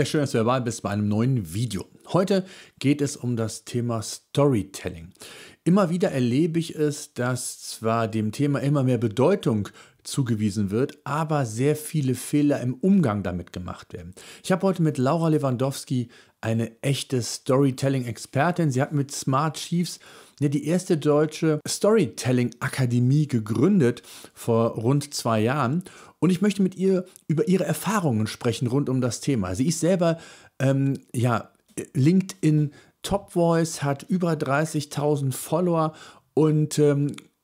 Ja, schön, dass du dabei bist bei einem neuen Video. Heute geht es um das Thema Storytelling. Immer wieder erlebe ich es, dass zwar dem Thema immer mehr Bedeutung zugewiesen wird, aber sehr viele Fehler im Umgang damit gemacht werden. Ich habe heute mit Laura Lewandowski eine echte Storytelling-Expertin. Sie hat mit Smart Chiefs die erste deutsche Storytelling-Akademie gegründet vor rund 2 Jahren. Und ich möchte mit ihr über ihre Erfahrungen sprechen rund um das Thema. Sie ist selber LinkedIn Top Voice, hat über 30.000 Follower und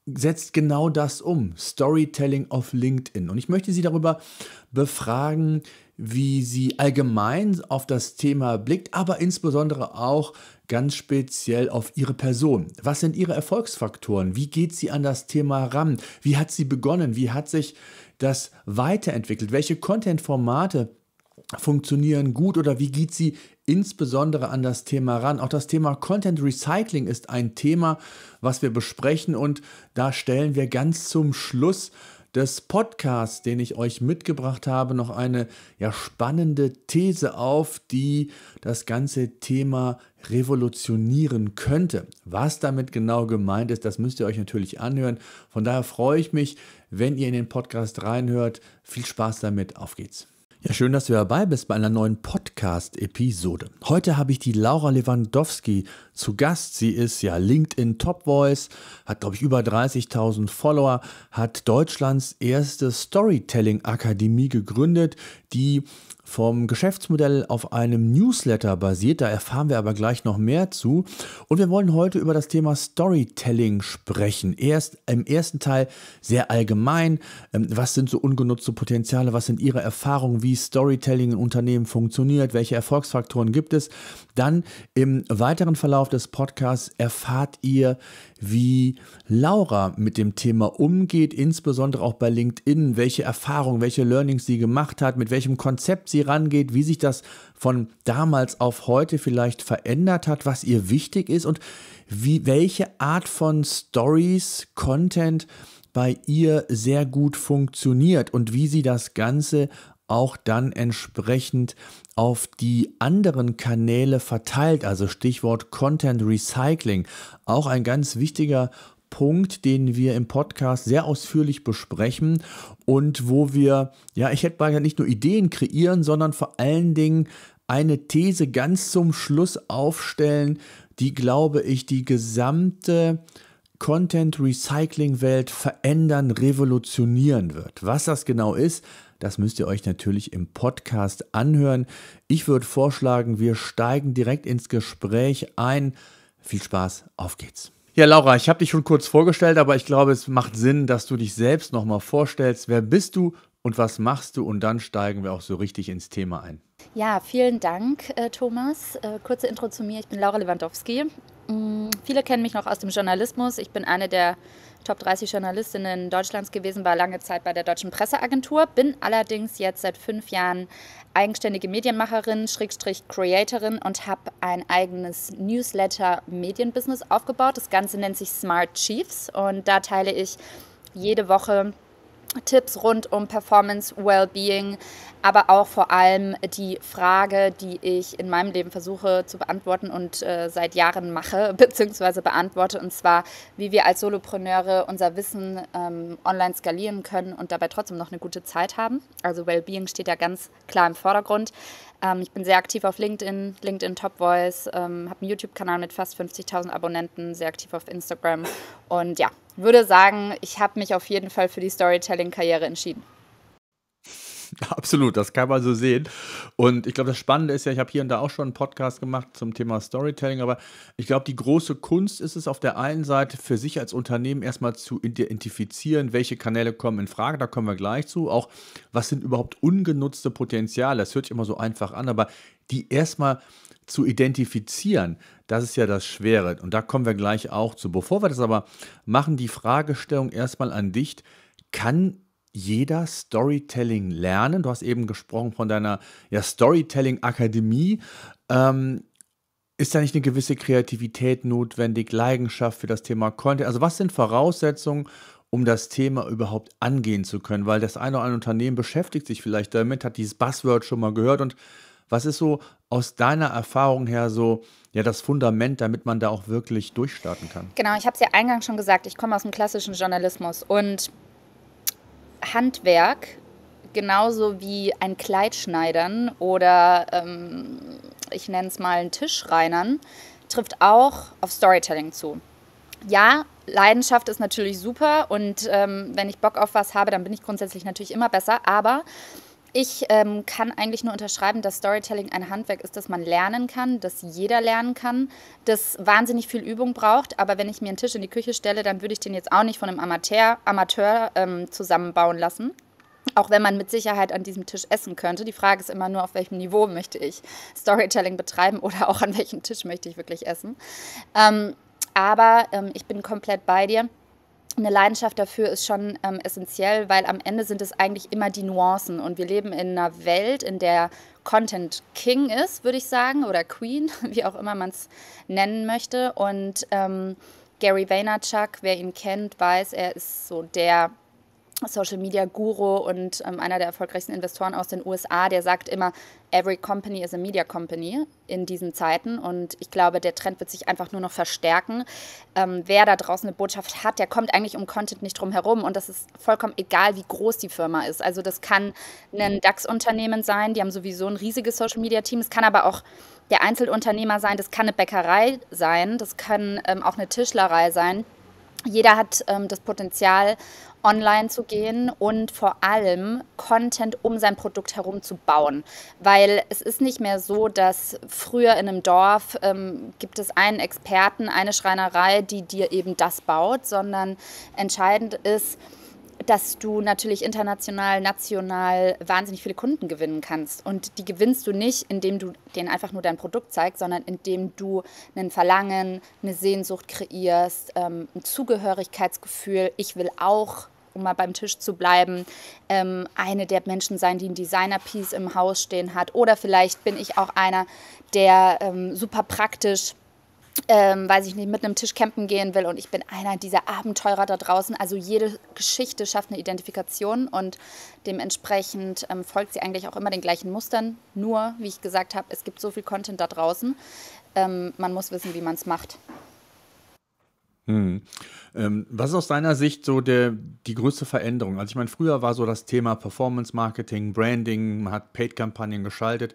setzt genau das um, Storytelling auf LinkedIn. Und ich möchte sie darüber befragen, wie sie allgemein auf das Thema blickt, aber insbesondere auch ganz speziell auf ihre Person. Was sind ihre Erfolgsfaktoren? Wie geht sie an das Thema ran? Wie hat sie begonnen? Wie hat sich das weiterentwickelt? Welche Content-Formate funktionieren gut oder wie geht sie insbesondere an das Thema ran? Auch das Thema Content Recycling ist ein Thema, was wir besprechen, und da stellen wir ganz zum Schluss des Podcasts, den ich euch mitgebracht habe, noch eine spannende These auf, die das ganze Thema revolutionieren könnte. Was damit genau gemeint ist, das müsst ihr euch natürlich anhören. Von daher freue ich mich, wenn ihr in den Podcast reinhört. Viel Spaß damit, auf geht's. Ja, schön, dass du dabei bist bei einer neuen Podcast-Episode. Heute habe ich die Laura Lewandowski zu Gast. Sie ist LinkedIn Top Voice, hat glaube ich über 30.000 Follower, hat Deutschlands erste Storytelling-Akademie gegründet, die vom Geschäftsmodell auf einem Newsletter basiert. Da erfahren wir aber gleich noch mehr zu. Und wir wollen heute über das Thema Storytelling sprechen. Erst im ersten Teil sehr allgemein. Was sind so ungenutzte Potenziale? Was sind Ihre Erfahrungen, wie Storytelling in Unternehmen funktioniert? Welche Erfolgsfaktoren gibt es? Dann im weiteren Verlauf des Podcasts erfahrt ihr, wie Laura mit dem Thema umgeht, insbesondere auch bei LinkedIn, welche Erfahrungen, welche Learnings sie gemacht hat, mit welchem Konzept sie rangeht, wie sich das von damals auf heute vielleicht verändert hat, was ihr wichtig ist und welche Art von Stories, Content bei ihr sehr gut funktioniert und wie sie das Ganze auch dann entsprechend auf die anderen Kanäle verteilt. Also Stichwort Content Recycling, auch ein ganz wichtiger Punkt, den wir im Podcast sehr ausführlich besprechen und wo wir, ich hätte mal nicht nur Ideen kreieren, sondern vor allen Dingen eine These ganz zum Schluss aufstellen, die, glaube ich, die gesamte Content-Recycling-Welt verändern, revolutionieren wird. Was das genau ist, das müsst ihr euch natürlich im Podcast anhören. Ich würde vorschlagen, wir steigen direkt ins Gespräch ein. Viel Spaß, auf geht's. Ja, Laura, ich habe dich schon kurz vorgestellt, aber ich glaube, es macht Sinn, dass du dich selbst nochmal vorstellst. Wer bist du und was machst du? Und dann steigen wir auch so richtig ins Thema ein. Ja, vielen Dank, Thomas. Kurze Intro zu mir. Ich bin Laura Lewandowski. Viele kennen mich noch aus dem Journalismus. Ich bin eine der Top 30 Journalistinnen Deutschlands gewesen, war lange Zeit bei der Deutschen Presseagentur, bin allerdings jetzt seit 5 Jahren eigenständige Medienmacherin, Creatorin und habe ein eigenes Newsletter-Medienbusiness aufgebaut. Das Ganze nennt sich Smart Chiefs und da teile ich jede Woche Tipps rund um Performance, Wellbeing, aber auch vor allem die Frage, die ich in meinem Leben versuche zu beantworten und seit Jahren mache bzw. beantworte, und zwar, wie wir als Solopreneure unser Wissen online skalieren können und dabei trotzdem noch eine gute Zeit haben. Also Wellbeing steht ja ganz klar im Vordergrund. Ich bin sehr aktiv auf LinkedIn, LinkedIn Top Voice, habe einen YouTube-Kanal mit fast 50.000 Abonnenten, sehr aktiv auf Instagram und ja, würde sagen, ich habe mich auf jeden Fall für die Storytelling-Karriere entschieden. Absolut, das kann man so sehen. Und ich glaube, das Spannende ist ich habe hier und da auch schon einen Podcast gemacht zum Thema Storytelling, aber ich glaube, die große Kunst ist es auf der einen Seite, für sich als Unternehmen erstmal zu identifizieren, welche Kanäle kommen in Frage, da kommen wir gleich zu. Auch, was sind überhaupt ungenutzte Potenziale? Das hört sich immer so einfach an, aber die erstmal zu identifizieren, das ist ja das Schwere. Und da kommen wir gleich auch zu. Bevor wir das aber machen, die Fragestellung erstmal an dich: Kann jeder Storytelling lernen? Du hast eben gesprochen von deiner Storytelling-Akademie. Ist da nicht eine gewisse Kreativität notwendig, Leidenschaft für das Thema Content? Also was sind Voraussetzungen, um das Thema überhaupt angehen zu können? Weil das eine oder andere Unternehmen beschäftigt sich vielleicht damit, hat dieses Buzzword schon mal gehört und Was ist so aus deiner Erfahrung her so ja, das Fundament, damit man da auch wirklich durchstarten kann? Genau, ich habe es ja eingangs schon gesagt, ich komme aus dem klassischen Journalismus und Handwerk, genauso wie ein Kleidschneidern oder ich nenne es mal ein Tischreinern, trifft auch auf Storytelling zu. Ja, Leidenschaft ist natürlich super und wenn ich Bock auf was habe, dann bin ich grundsätzlich natürlich immer besser, aber ich kann eigentlich nur unterschreiben, dass Storytelling ein Handwerk ist, das man lernen kann, das jeder lernen kann, das wahnsinnig viel Übung braucht, aber wenn ich mir einen Tisch in die Küche stelle, dann würde ich den jetzt auch nicht von einem Amateur zusammenbauen lassen. Auch wenn man mit Sicherheit an diesem Tisch essen könnte. Die Frage ist immer nur, auf welchem Niveau möchte ich Storytelling betreiben oder auch an welchem Tisch möchte ich wirklich essen. Aber ich bin komplett bei dir. Eine Leidenschaft dafür ist schon essentiell, weil am Ende sind es eigentlich immer die Nuancen. Und wir leben in einer Welt, in der Content King ist, würde ich sagen, oder Queen, wie auch immer man es nennen möchte. Und Gary Vaynerchuk, wer ihn kennt, weiß, er ist so der Social-Media-Guru und einer der erfolgreichsten Investoren aus den USA, der sagt immer, every company is a media company in diesen Zeiten. Und ich glaube, der Trend wird sich einfach nur noch verstärken. Wer da draußen eine Botschaft hat, der kommt eigentlich um Content nicht drum herum. Und das ist vollkommen egal, wie groß die Firma ist. Also das kann ein DAX-Unternehmen sein, die haben sowieso ein riesiges Social-Media-Team. Es kann aber auch der Einzelunternehmer sein, das kann eine Bäckerei sein, das kann auch eine Tischlerei sein. Jeder hat das Potenzial, online zu gehen und vor allem Content um sein Produkt herum zu bauen. Weil es ist nicht mehr so, dass früher in einem Dorf gibt es einen Experten, eine Schreinerei, die dir eben das baut, sondern entscheidend ist, dass du natürlich international, national wahnsinnig viele Kunden gewinnen kannst. Und die gewinnst du nicht, indem du denen einfach nur dein Produkt zeigst, sondern indem du ein Verlangen, eine Sehnsucht kreierst, ein Zugehörigkeitsgefühl. Ich will auch, um mal beim Tisch zu bleiben, eine der Menschen sein, die ein Designer-Piece im Haus stehen hat. Oder vielleicht bin ich auch einer, der super praktisch weiß ich nicht, mit einem Tisch campen gehen will und ich bin einer dieser Abenteurer da draußen. Also jede Geschichte schafft eine Identifikation und dementsprechend folgt sie eigentlich auch immer den gleichen Mustern. Nur, wie ich gesagt habe, es gibt so viel Content da draußen. Man muss wissen, wie man es macht. Hm. Was ist aus deiner Sicht so die größte Veränderung? Also ich meine, früher war so das Thema Performance-Marketing, Branding, man hat Paid-Kampagnen geschaltet.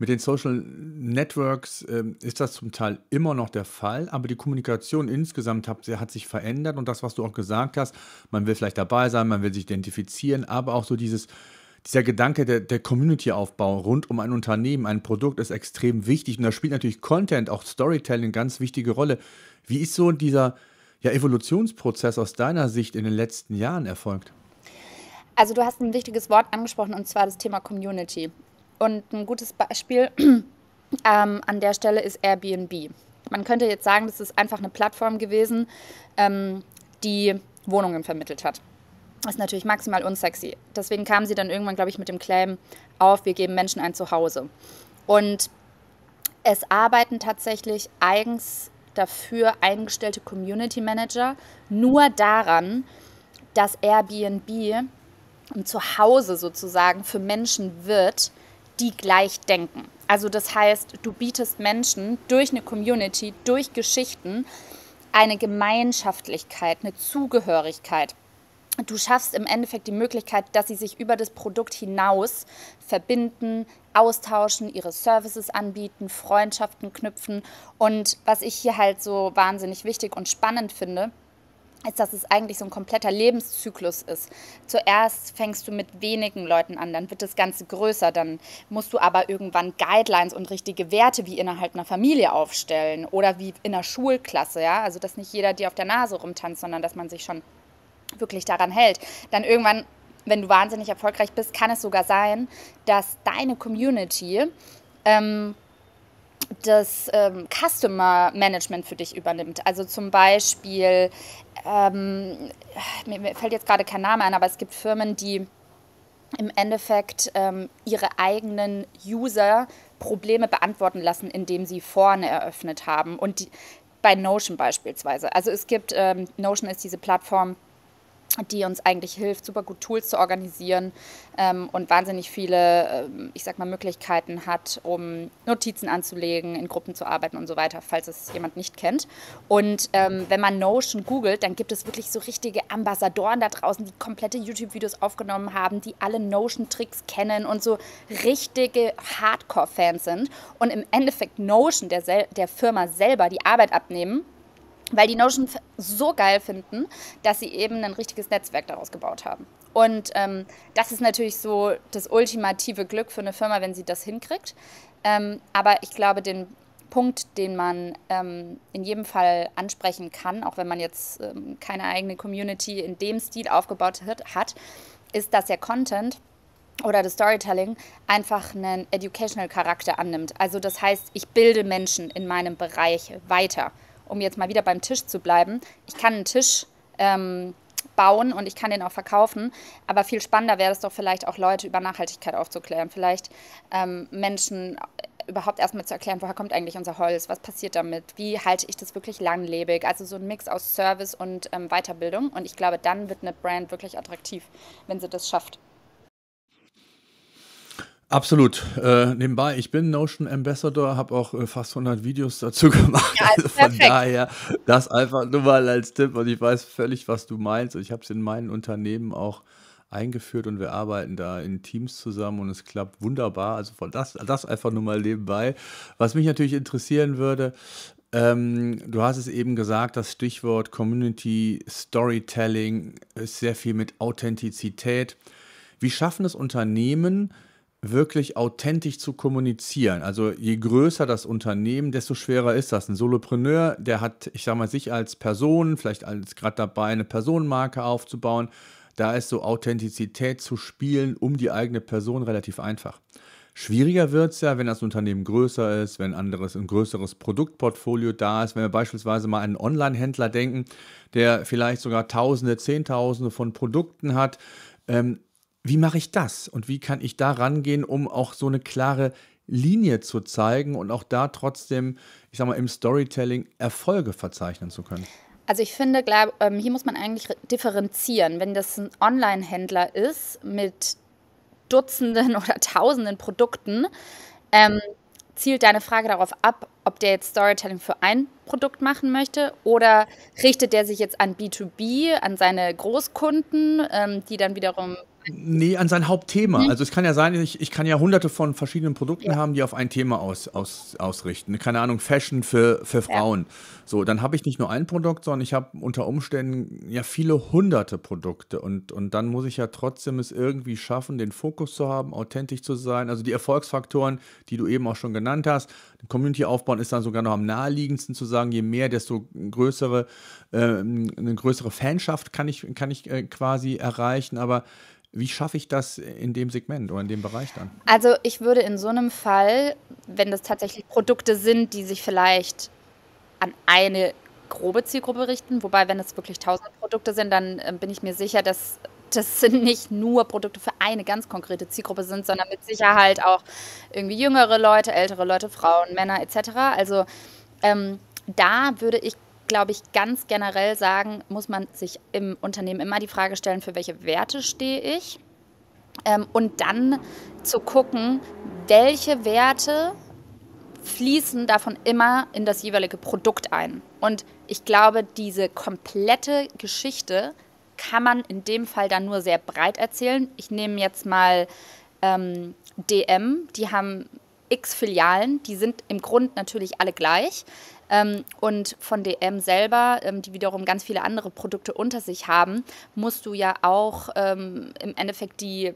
Mit den Social Networks ist das zum Teil immer noch der Fall, aber die Kommunikation insgesamt hat sich verändert und das, was du auch gesagt hast, man will vielleicht dabei sein, man will sich identifizieren, aber auch so dieser Gedanke der Community-Aufbau rund um ein Unternehmen, ein Produkt ist extrem wichtig und da spielt natürlich Content, auch Storytelling eine ganz wichtige Rolle. Wie ist so dieser Evolutionsprozess aus deiner Sicht in den letzten Jahren erfolgt? Also du hast ein wichtiges Wort angesprochen und zwar das Thema Community. Und ein gutes Beispiel an der Stelle ist Airbnb. Man könnte jetzt sagen, das ist einfach eine Plattform gewesen, die Wohnungen vermittelt hat. Das ist natürlich maximal unsexy. Deswegen kamen sie dann irgendwann, glaube ich, mit dem Claim auf, wir geben Menschen ein Zuhause. Und es arbeiten tatsächlich eigens dafür eingestellte Community Manager nur daran, dass Airbnb ein Zuhause sozusagen für Menschen wird, die gleich denken. Also das heißt, du bietest Menschen durch eine Community, durch Geschichten eine Gemeinschaftlichkeit, eine Zugehörigkeit. Du schaffst im Endeffekt die Möglichkeit, dass sie sich über das Produkt hinaus verbinden, austauschen, ihre Services anbieten, Freundschaften knüpfen. Und was ich hier halt so wahnsinnig wichtig und spannend finde, ist, dass es eigentlich so ein kompletter Lebenszyklus ist. Zuerst fängst du mit wenigen Leuten an, dann wird das Ganze größer, dann musst du aber irgendwann Guidelines und richtige Werte wie innerhalb einer Familie aufstellen oder wie in einer Schulklasse, ja? Also dass nicht jeder dir auf der Nase rumtanzt, sondern dass man sich schon wirklich daran hält. Dann irgendwann, wenn du wahnsinnig erfolgreich bist, kann es sogar sein, dass deine Community das Customer Management für dich übernimmt. Also zum Beispiel, mir fällt jetzt gerade kein Name ein, aber es gibt Firmen, die im Endeffekt ihre eigenen User Probleme beantworten lassen, indem sie Foren eröffnet haben. Und bei Notion beispielsweise. Also es gibt, Notion ist diese Plattform, die uns eigentlich hilft, super gut Tools zu organisieren und wahnsinnig viele, ich sag mal, Möglichkeiten hat, um Notizen anzulegen, in Gruppen zu arbeiten und so weiter, falls es jemand nicht kennt. Und wenn man Notion googelt, dann gibt es wirklich so richtige Ambassadoren da draußen, die komplette YouTube-Videos aufgenommen haben, die alle Notion-Tricks kennen und so richtige Hardcore-Fans sind und im Endeffekt Notion der Firma selber die Arbeit abnehmen, weil die Notion so geil finden, dass sie eben ein richtiges Netzwerk daraus gebaut haben. Und das ist natürlich so das ultimative Glück für eine Firma, wenn sie das hinkriegt. Aber ich glaube, den Punkt, den man in jedem Fall ansprechen kann, auch wenn man jetzt keine eigene Community in dem Stil aufgebaut hat, ist, dass der Content oder das Storytelling einfach einen Educational-Charakter annimmt. Also das heißt, ich bilde Menschen in meinem Bereich weiter. Um jetzt mal wieder beim Tisch zu bleiben, ich kann einen Tisch bauen und ich kann den auch verkaufen, aber viel spannender wäre es doch vielleicht auch, Leute über Nachhaltigkeit aufzuklären, vielleicht Menschen überhaupt erstmal zu erklären, woher kommt eigentlich unser Holz, was passiert damit, wie halte ich das wirklich langlebig, also so ein Mix aus Service und Weiterbildung, und ich glaube, dann wird eine Brand wirklich attraktiv, wenn sie das schafft. Absolut. Nebenbei, ich bin Notion Ambassador, habe auch fast 100 Videos dazu gemacht. Ja, also von daher, das einfach nur mal als Tipp, und ich weiß völlig, was du meinst. Ich habe es in meinen Unternehmen auch eingeführt und wir arbeiten da in Teams zusammen und es klappt wunderbar. Also von das einfach nur mal nebenbei. Was mich natürlich interessieren würde, du hast es eben gesagt, das Stichwort Community Storytelling ist sehr viel mit Authentizität. Wie schaffen es Unternehmen, wirklich authentisch zu kommunizieren? Also je größer das Unternehmen, desto schwerer ist das. Ein Solopreneur, der hat, ich sag mal, sich als Person, vielleicht als gerade dabei, eine Personenmarke aufzubauen, da ist so Authentizität zu spielen um die eigene Person relativ einfach. Schwieriger wird es ja, wenn das Unternehmen größer ist, wenn ein größeres Produktportfolio da ist. Wenn wir beispielsweise mal an einen Online-Händler denken, der vielleicht sogar Tausende, Zehntausende von Produkten hat, wie mache ich das und wie kann ich da rangehen, um auch so eine klare Linie zu zeigen und auch da trotzdem, ich sag mal, im Storytelling Erfolge verzeichnen zu können? Also ich finde, hier muss man eigentlich differenzieren. Wenn das ein Online-Händler ist mit Dutzenden oder Tausenden Produkten, zielt deine Frage darauf ab, ob der jetzt Storytelling für ein Produkt machen möchte oder richtet der sich jetzt an B2B, an seine Großkunden, die dann wiederum... Nee, an sein Hauptthema. Also es kann ja sein, ich kann ja hunderte von verschiedenen Produkten haben, die auf ein Thema ausrichten. Keine Ahnung, Fashion für Frauen. Ja. So, dann habe ich nicht nur ein Produkt, sondern ich habe unter Umständen ja viele hunderte Produkte. Und dann muss ich ja trotzdem es irgendwie schaffen, den Fokus zu haben, authentisch zu sein. Also die Erfolgsfaktoren, die du eben auch schon genannt hast. Community aufbauen ist dann sogar noch am naheliegendsten zu sagen, je mehr, desto größere, eine größere Fanschaft kann ich quasi erreichen. Aber wie schaffe ich das in dem Segment oder in dem Bereich dann? Also ich würde in so einem Fall, wenn das tatsächlich Produkte sind, die sich vielleicht an eine grobe Zielgruppe richten, wobei, wenn es wirklich 1000 Produkte sind, dann bin ich mir sicher, dass das nicht nur Produkte für eine ganz konkrete Zielgruppe sind, sondern mit Sicherheit auch irgendwie jüngere Leute, ältere Leute, Frauen, Männer etc. Also da würde ich, glaube ich, ganz generell sagen, muss man sich im Unternehmen immer die Frage stellen, für welche Werte stehe ich? Und dann zu gucken, welche Werte fließen davon immer in das jeweilige Produkt ein. Und ich glaube, diese komplette Geschichte kann man in dem Fall dann nur sehr breit erzählen. Ich nehme jetzt mal DM, die haben x Filialen, die sind im Grunde natürlich alle gleich. Und von DM selber, die wiederum ganz viele andere Produkte unter sich haben, musst du ja auch im Endeffekt die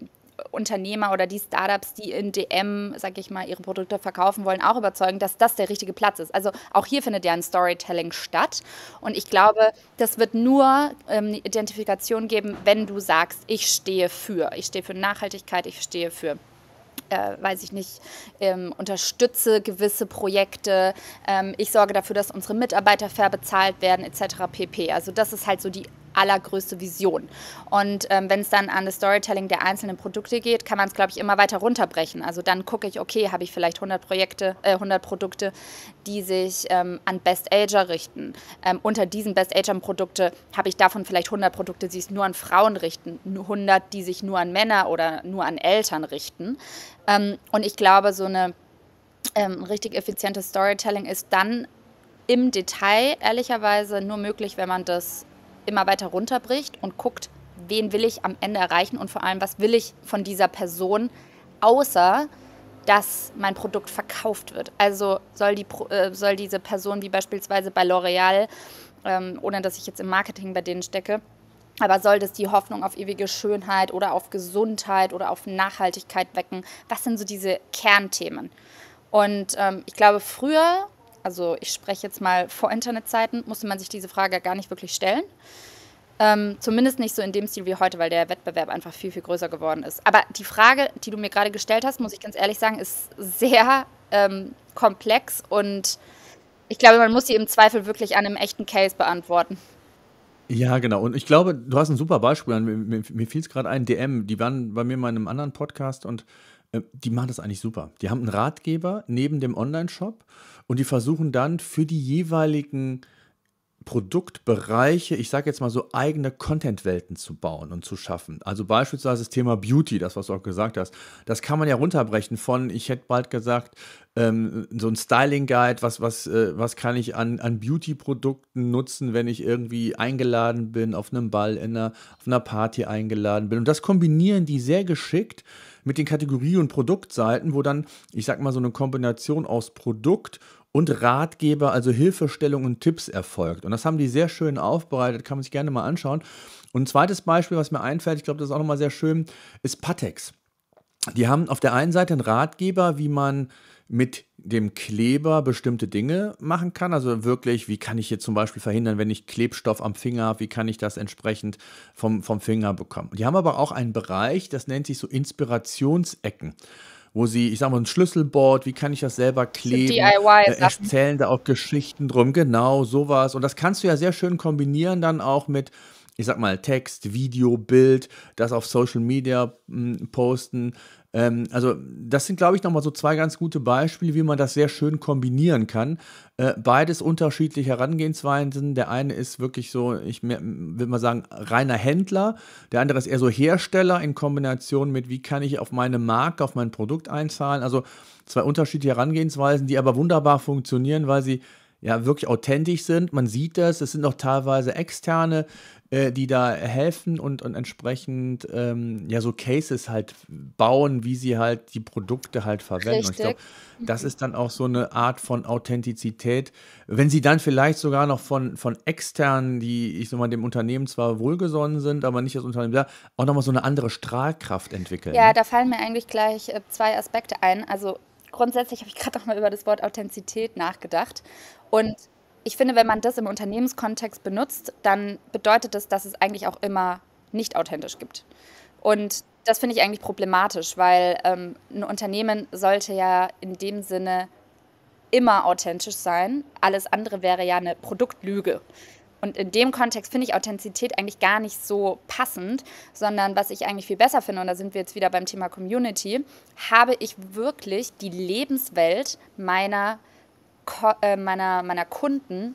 Unternehmer oder die Startups, die in DM, sag ich mal, ihre Produkte verkaufen wollen, auch überzeugen, dass das der richtige Platz ist. Also auch hier findet ja ein Storytelling statt. Und ich glaube, das wird nur eine Identifikation geben, wenn du sagst, ich stehe für Nachhaltigkeit, ich stehe für, weiß ich nicht, unterstütze gewisse Projekte, ich sorge dafür, dass unsere Mitarbeiter fair bezahlt werden, etc. pp. Also das ist halt so die allergrößte Vision. Und wenn es dann an das Storytelling der einzelnen Produkte geht, kann man es, glaube ich, immer weiter runterbrechen. Also dann gucke ich, okay, habe ich vielleicht 100 Produkte, die sich an Best Ager richten. Unter diesen Best Agern Produkte habe ich davon vielleicht 100 Produkte, die sich nur an Frauen richten, 100, die sich nur an Männer oder nur an Eltern richten. Und ich glaube, so eine richtig effizientes Storytelling ist dann im Detail ehrlicherweise nur möglich, wenn man das immer weiter runterbricht und guckt, wen will ich am Ende erreichen und vor allem, was will ich von dieser Person, außer dass mein Produkt verkauft wird. Also soll diese Person, wie beispielsweise bei L'Oreal, ohne dass ich jetzt im Marketing bei denen stecke, aber soll das die Hoffnung auf ewige Schönheit oder auf Gesundheit oder auf Nachhaltigkeit wecken? Was sind so diese Kernthemen? Und ich glaube, früher, also ich spreche jetzt mal vor Internetzeiten, musste man sich diese Frage gar nicht wirklich stellen. Zumindest nicht so in dem Stil wie heute, weil der Wettbewerb einfach viel, viel größer geworden ist. Aber die Frage, die du mir gerade gestellt hast, muss ich ganz ehrlich sagen, ist sehr komplex und ich glaube, man muss sie im Zweifel wirklich an einem echten Case beantworten. Ja, genau. Und ich glaube, du hast ein super Beispiel. Mir fiel es gerade ein, DM, die waren bei mir mal in einem anderen Podcast und die machen das eigentlich super. Die haben einen Ratgeber neben dem Online-Shop und die versuchen dann für die jeweiligen Produktbereiche, ich sage jetzt mal so, eigene Contentwelten zu bauen und zu schaffen. Also beispielsweise das Thema Beauty, das, was du auch gesagt hast, das kann man ja runterbrechen von, ich hätte bald gesagt, so ein Styling-Guide, was kann ich an Beauty-Produkten nutzen, wenn ich irgendwie eingeladen bin, auf einem Ball, auf einer Party eingeladen bin. Und das kombinieren die sehr geschickt mit den Kategorie- und Produktseiten, wo dann, ich sag mal, so eine Kombination aus Produkt und Ratgeber, also Hilfestellung und Tipps erfolgt. Und das haben die sehr schön aufbereitet, kann man sich gerne mal anschauen. Und ein zweites Beispiel, was mir einfällt, ich glaube, das ist auch nochmal sehr schön, ist Patex. Die haben auf der einen Seite einen Ratgeber, wie man mit dem Kleber bestimmte Dinge machen kann. Also wirklich, wie kann ich jetzt zum Beispiel verhindern, wenn ich Klebstoff am Finger habe, wie kann ich das entsprechend vom Finger bekommen. Die haben aber auch einen Bereich, das nennt sich so Inspirationsecken, wo sie, ich sag mal, ein Schlüsselboard, wie kann ich das selber kleben, erzählen da auch Geschichten drum, genau, sowas. Und das kannst du ja sehr schön kombinieren dann auch mit, ich sag mal, Text, Video, Bild, das auf Social Media posten. Also das sind, glaube ich, nochmal so zwei ganz gute Beispiele, wie man das sehr schön kombinieren kann. Beides unterschiedliche Herangehensweisen. Der eine ist wirklich so, ich würde mal sagen, reiner Händler. Der andere ist eher so Hersteller in Kombination mit, wie kann ich auf meine Marke, auf mein Produkt einzahlen. Also zwei unterschiedliche Herangehensweisen, die aber wunderbar funktionieren, weil sie ja wirklich authentisch sind. Man sieht das, es sind noch teilweise Externe, die da helfen und entsprechend ja so Cases halt bauen, wie sie halt die Produkte halt verwenden. Richtig. Und ich glaube, das ist dann auch so eine Art von Authentizität, wenn sie dann vielleicht sogar noch von externen, die, ich sag mal, dem Unternehmen zwar wohlgesonnen sind, aber nicht das Unternehmen, ja, auch nochmal so eine andere Strahlkraft entwickeln. Ja, da fallen mir eigentlich gleich zwei Aspekte ein. Also grundsätzlich habe ich gerade nochmal über das Wort Authentizität nachgedacht und ich finde, wenn man das im Unternehmenskontext benutzt, dann bedeutet das, dass es eigentlich auch immer nicht authentisch gibt. Und das finde ich eigentlich problematisch, weil ein Unternehmen sollte ja in dem Sinne immer authentisch sein. Alles andere wäre ja eine Produktlüge. Und in dem Kontext finde ich Authentizität eigentlich gar nicht so passend, sondern was ich eigentlich viel besser finde, und da sind wir jetzt wieder beim Thema Community, habe ich wirklich die Lebenswelt meiner Kunden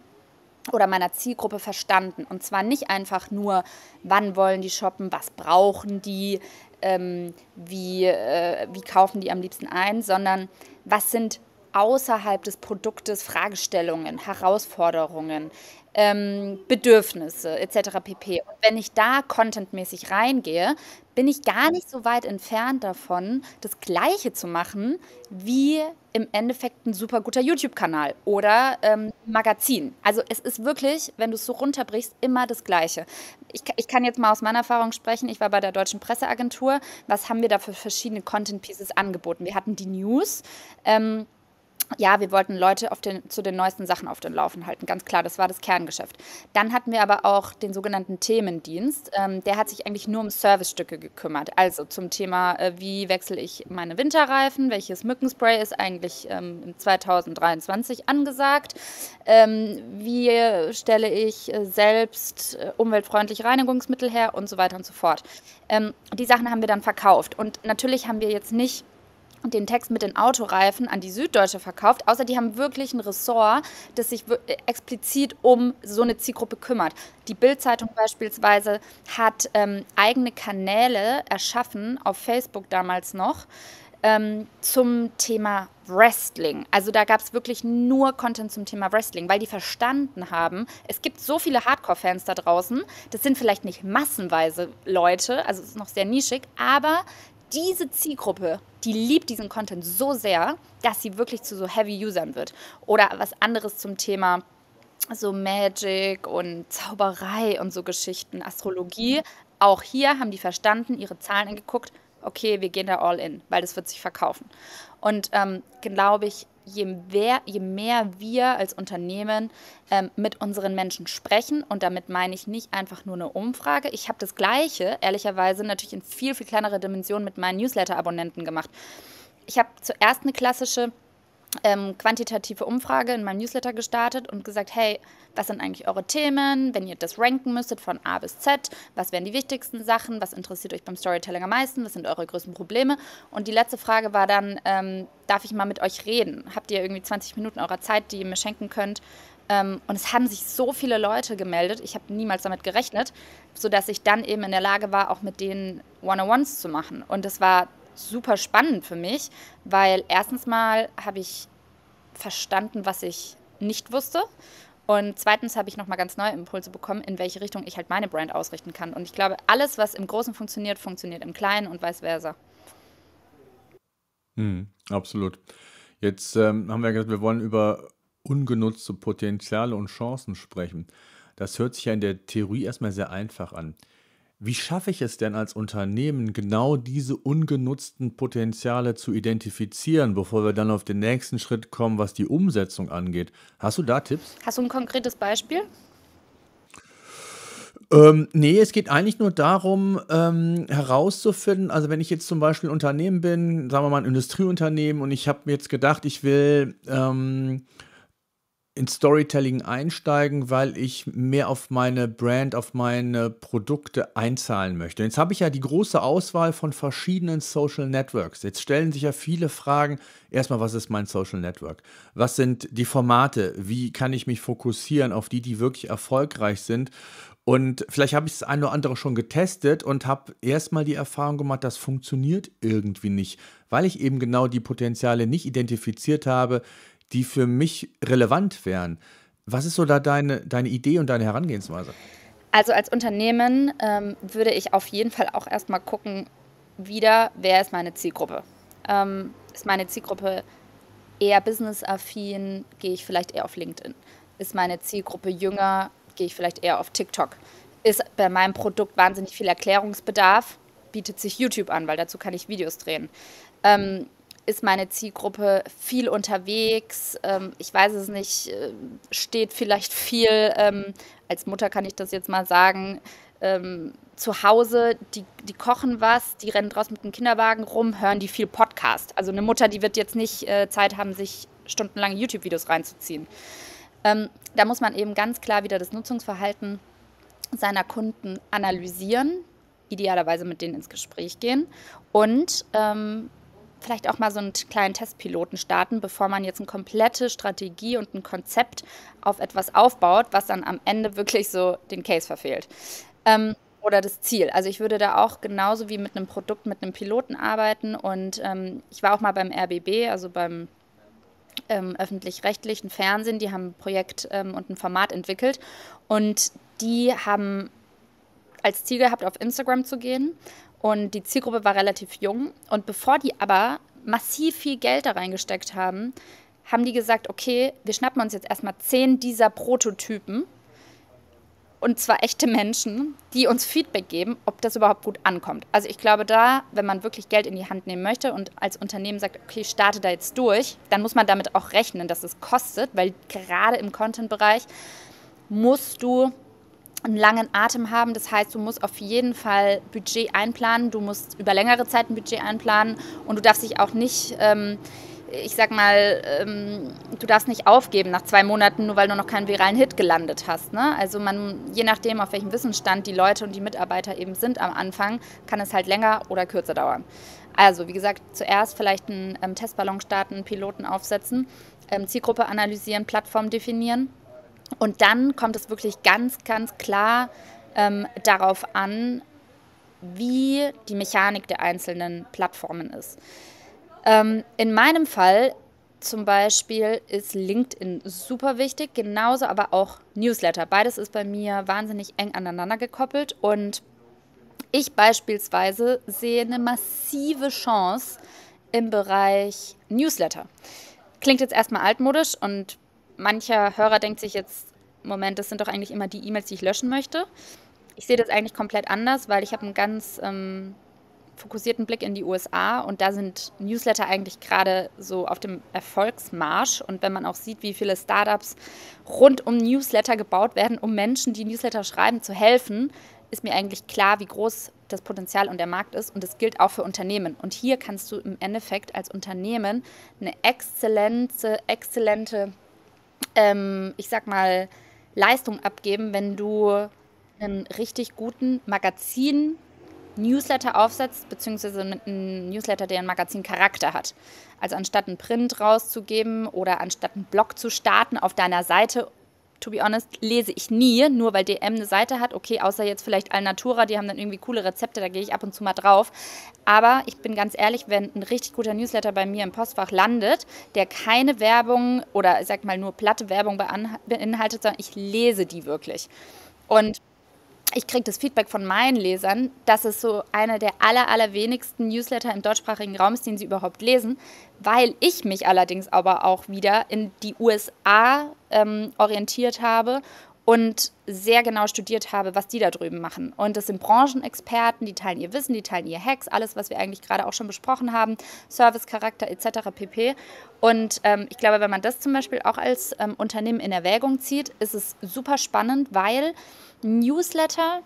oder meiner Zielgruppe verstanden. Und zwar nicht einfach nur, wann wollen die shoppen, was brauchen die, wie kaufen die am liebsten ein, sondern was sind außerhalb des Produktes Fragestellungen, Herausforderungen, Bedürfnisse etc. pp. Und wenn ich da contentmäßig reingehe, bin ich gar nicht so weit entfernt davon, das Gleiche zu machen wie im Endeffekt ein super guter YouTube-Kanal oder Magazin. Also es ist wirklich, wenn du es so runterbrichst, immer das Gleiche. Ich kann jetzt mal aus meiner Erfahrung sprechen. Ich war bei der Deutschen Presseagentur. Was haben wir da für verschiedene Content-Pieces angeboten? Wir hatten die News, Ja, wir wollten Leute zu den neuesten Sachen auf den Laufen halten, ganz klar, das war das Kerngeschäft. Dann hatten wir aber auch den sogenannten Themendienst, der hat sich eigentlich nur um Servicestücke gekümmert, also zum Thema, wie wechsle ich meine Winterreifen, welches Mückenspray ist eigentlich 2023 angesagt, wie stelle ich selbst umweltfreundliche Reinigungsmittel her und so weiter und so fort. Die Sachen haben wir dann verkauft und natürlich haben wir jetzt nicht den Text mit den Autoreifen an die Süddeutsche verkauft, außer die haben wirklich ein Ressort, das sich explizit um so eine Zielgruppe kümmert. Die BILD-Zeitung beispielsweise hat eigene Kanäle erschaffen, auf Facebook damals noch, zum Thema Wrestling. Also da gab es wirklich nur Content zum Thema Wrestling, weil die verstanden haben, es gibt so viele Hardcore-Fans da draußen, das sind vielleicht nicht massenweise Leute, also es ist noch sehr nischig, aber diese Zielgruppe, die liebt diesen Content so sehr, dass sie wirklich zu so Heavy-Usern wird. Oder was anderes zum Thema so Magic und Zauberei und so Geschichten, Astrologie. Auch hier haben die verstanden, ihre Zahlen angeguckt, okay, wir gehen da all in, weil das wird sich verkaufen. Und glaube ich, je mehr wir als Unternehmen mit unseren Menschen sprechen, und damit meine ich nicht einfach nur eine Umfrage. Ich habe das Gleiche, ehrlicherweise, natürlich in viel, viel kleinerer Dimension mit meinen Newsletter-Abonnenten gemacht. Ich habe zuerst eine klassische quantitative Umfrage in meinem Newsletter gestartet und gesagt, hey, was sind eigentlich eure Themen, wenn ihr das ranken müsstet von A bis Z, was wären die wichtigsten Sachen, was interessiert euch beim Storytelling am meisten, was sind eure größten Probleme? Und die letzte Frage war dann, darf ich mal mit euch reden? Habt ihr irgendwie 20 Minuten eurer Zeit, die ihr mir schenken könnt? Und es haben sich so viele Leute gemeldet, ich habe niemals damit gerechnet, sodass ich dann eben in der Lage war, auch mit denen One-on-Ones zu machen. Und das war super spannend für mich, weil erstens mal habe ich verstanden, was ich nicht wusste, und zweitens habe ich nochmal ganz neue Impulse bekommen, in welche Richtung ich halt meine Brand ausrichten kann. Und ich glaube, alles, was im Großen funktioniert, funktioniert im Kleinen und vice versa. Absolut. Jetzt haben wir gesagt, wir wollen über ungenutzte Potenziale und Chancen sprechen. Das hört sich ja in der Theorie erstmal sehr einfach an. Wie schaffe ich es denn als Unternehmen, genau diese ungenutzten Potenziale zu identifizieren, bevor wir dann auf den nächsten Schritt kommen, was die Umsetzung angeht? Hast du da Tipps? Hast du ein konkretes Beispiel? Nee, es geht eigentlich nur darum, herauszufinden, also wenn ich jetzt zum Beispiel ein Unternehmen bin, sagen wir mal ein Industrieunternehmen, und ich habe mir jetzt gedacht, ich will ins Storytelling einsteigen, weil ich mehr auf meine Brand, auf meine Produkte einzahlen möchte. Jetzt habe ich ja die große Auswahl von verschiedenen Social Networks. Jetzt stellen sich ja viele Fragen. Erstmal, was ist mein Social Network? Was sind die Formate? Wie kann ich mich fokussieren auf die, die wirklich erfolgreich sind? Und vielleicht habe ich das eine oder andere schon getestet und habe erstmal die Erfahrung gemacht, das funktioniert irgendwie nicht, weil ich eben genau die Potenziale nicht identifiziert habe, die für mich relevant wären. Was ist so da deine Idee und deine Herangehensweise? Also als Unternehmen würde ich auf jeden Fall auch erstmal gucken, wer ist meine Zielgruppe? Ist meine Zielgruppe eher businessaffin, gehe ich vielleicht eher auf LinkedIn? Ist meine Zielgruppe jünger, gehe ich vielleicht eher auf TikTok? Ist bei meinem Produkt wahnsinnig viel Erklärungsbedarf, bietet sich YouTube an, weil dazu kann ich Videos drehen. Ist meine Zielgruppe viel unterwegs, ich weiß es nicht, steht vielleicht viel, als Mutter kann ich das jetzt mal sagen, zu Hause, die kochen was, die rennen draußen mit dem Kinderwagen rum, hören die viel Podcast. Also eine Mutter, die wird jetzt nicht Zeit haben, sich stundenlange YouTube-Videos reinzuziehen. Da muss man eben ganz klar wieder das Nutzungsverhalten seiner Kunden analysieren, idealerweise mit denen ins Gespräch gehen und vielleicht auch mal so einen kleinen Testpiloten starten, bevor man jetzt eine komplette Strategie und ein Konzept auf etwas aufbaut, was dann am Ende wirklich so den Case verfehlt. Oder das Ziel. Also ich würde da auch genauso wie mit einem Produkt, mit einem Piloten arbeiten. Und ich war auch mal beim RBB, also beim öffentlich-rechtlichen Fernsehen. Die haben ein Projekt und ein Format entwickelt. Und die haben als Ziel gehabt, auf Instagram zu gehen. Und die Zielgruppe war relativ jung. Und bevor die aber massiv viel Geld da reingesteckt haben, haben die gesagt, okay, wir schnappen uns jetzt erstmal 10 dieser Prototypen Und zwar echte Menschen, die uns Feedback geben, ob das überhaupt gut ankommt. Also ich glaube da, wenn man wirklich Geld in die Hand nehmen möchte und als Unternehmen sagt, okay, ich starte da jetzt durch, dann muss man damit auch rechnen, dass es kostet, weil gerade im Content-Bereich musst du einen langen Atem haben. Das heißt, du musst auf jeden Fall Budget einplanen, du musst über längere Zeit ein Budget einplanen und du darfst dich auch nicht... du darfst nicht aufgeben nach 2 Monaten, nur weil du noch keinen viralen Hit gelandet hast. Ne? Also je nachdem, auf welchem Wissensstand die Leute und die Mitarbeiter eben sind am Anfang, kann es halt länger oder kürzer dauern. Also wie gesagt, zuerst vielleicht einen Testballon starten, einen Piloten aufsetzen, Zielgruppe analysieren, Plattform definieren und dann kommt es wirklich ganz, ganz klar darauf an, wie die Mechanik der einzelnen Plattformen ist. In meinem Fall zum Beispiel ist LinkedIn super wichtig, genauso aber auch Newsletter. Beides ist bei mir wahnsinnig eng aneinander gekoppelt und ich beispielsweise sehe eine massive Chance im Bereich Newsletter. Klingt jetzt erstmal altmodisch und mancher Hörer denkt sich jetzt, Moment, das sind doch eigentlich immer die E-Mails, die ich löschen möchte. Ich sehe das eigentlich komplett anders, weil ich habe einen ganz... fokussierten Blick in die USA und da sind Newsletter eigentlich gerade so auf dem Erfolgsmarsch und wenn man auch sieht, wie viele Startups rund um Newsletter gebaut werden, um Menschen, die Newsletter schreiben, zu helfen, ist mir eigentlich klar, wie groß das Potenzial und der Markt ist und das gilt auch für Unternehmen und hier kannst du im Endeffekt als Unternehmen eine exzellente Leistung abgeben, wenn du einen richtig guten Newsletter aufsetzt, beziehungsweise einen Newsletter, der einen Magazincharakter hat. Also anstatt einen Print rauszugeben oder anstatt einen Blog zu starten auf deiner Seite, to be honest, lese ich nie, nur weil DM eine Seite hat, okay, außer jetzt vielleicht Alnatura, die haben dann irgendwie coole Rezepte, da gehe ich ab und zu mal drauf. Aber ich bin ganz ehrlich, wenn ein richtig guter Newsletter bei mir im Postfach landet, der keine Werbung oder ich sag mal nur platte Werbung beinhaltet, sondern ich lese die wirklich. Und ich kriege das Feedback von meinen Lesern, dass es so einer der allerwenigsten Newsletter im deutschsprachigen Raum ist, den sie überhaupt lesen, weil ich mich allerdings aber auch wieder in die USA orientiert habe und sehr genau studiert habe, was die da drüben machen. Und das sind Branchenexperten, die teilen ihr Wissen, die teilen ihr Hacks, alles, was wir eigentlich gerade auch schon besprochen haben, Servicecharakter etc. pp. Und ich glaube, wenn man das zum Beispiel auch als Unternehmen in Erwägung zieht, ist es super spannend, weil Newsletter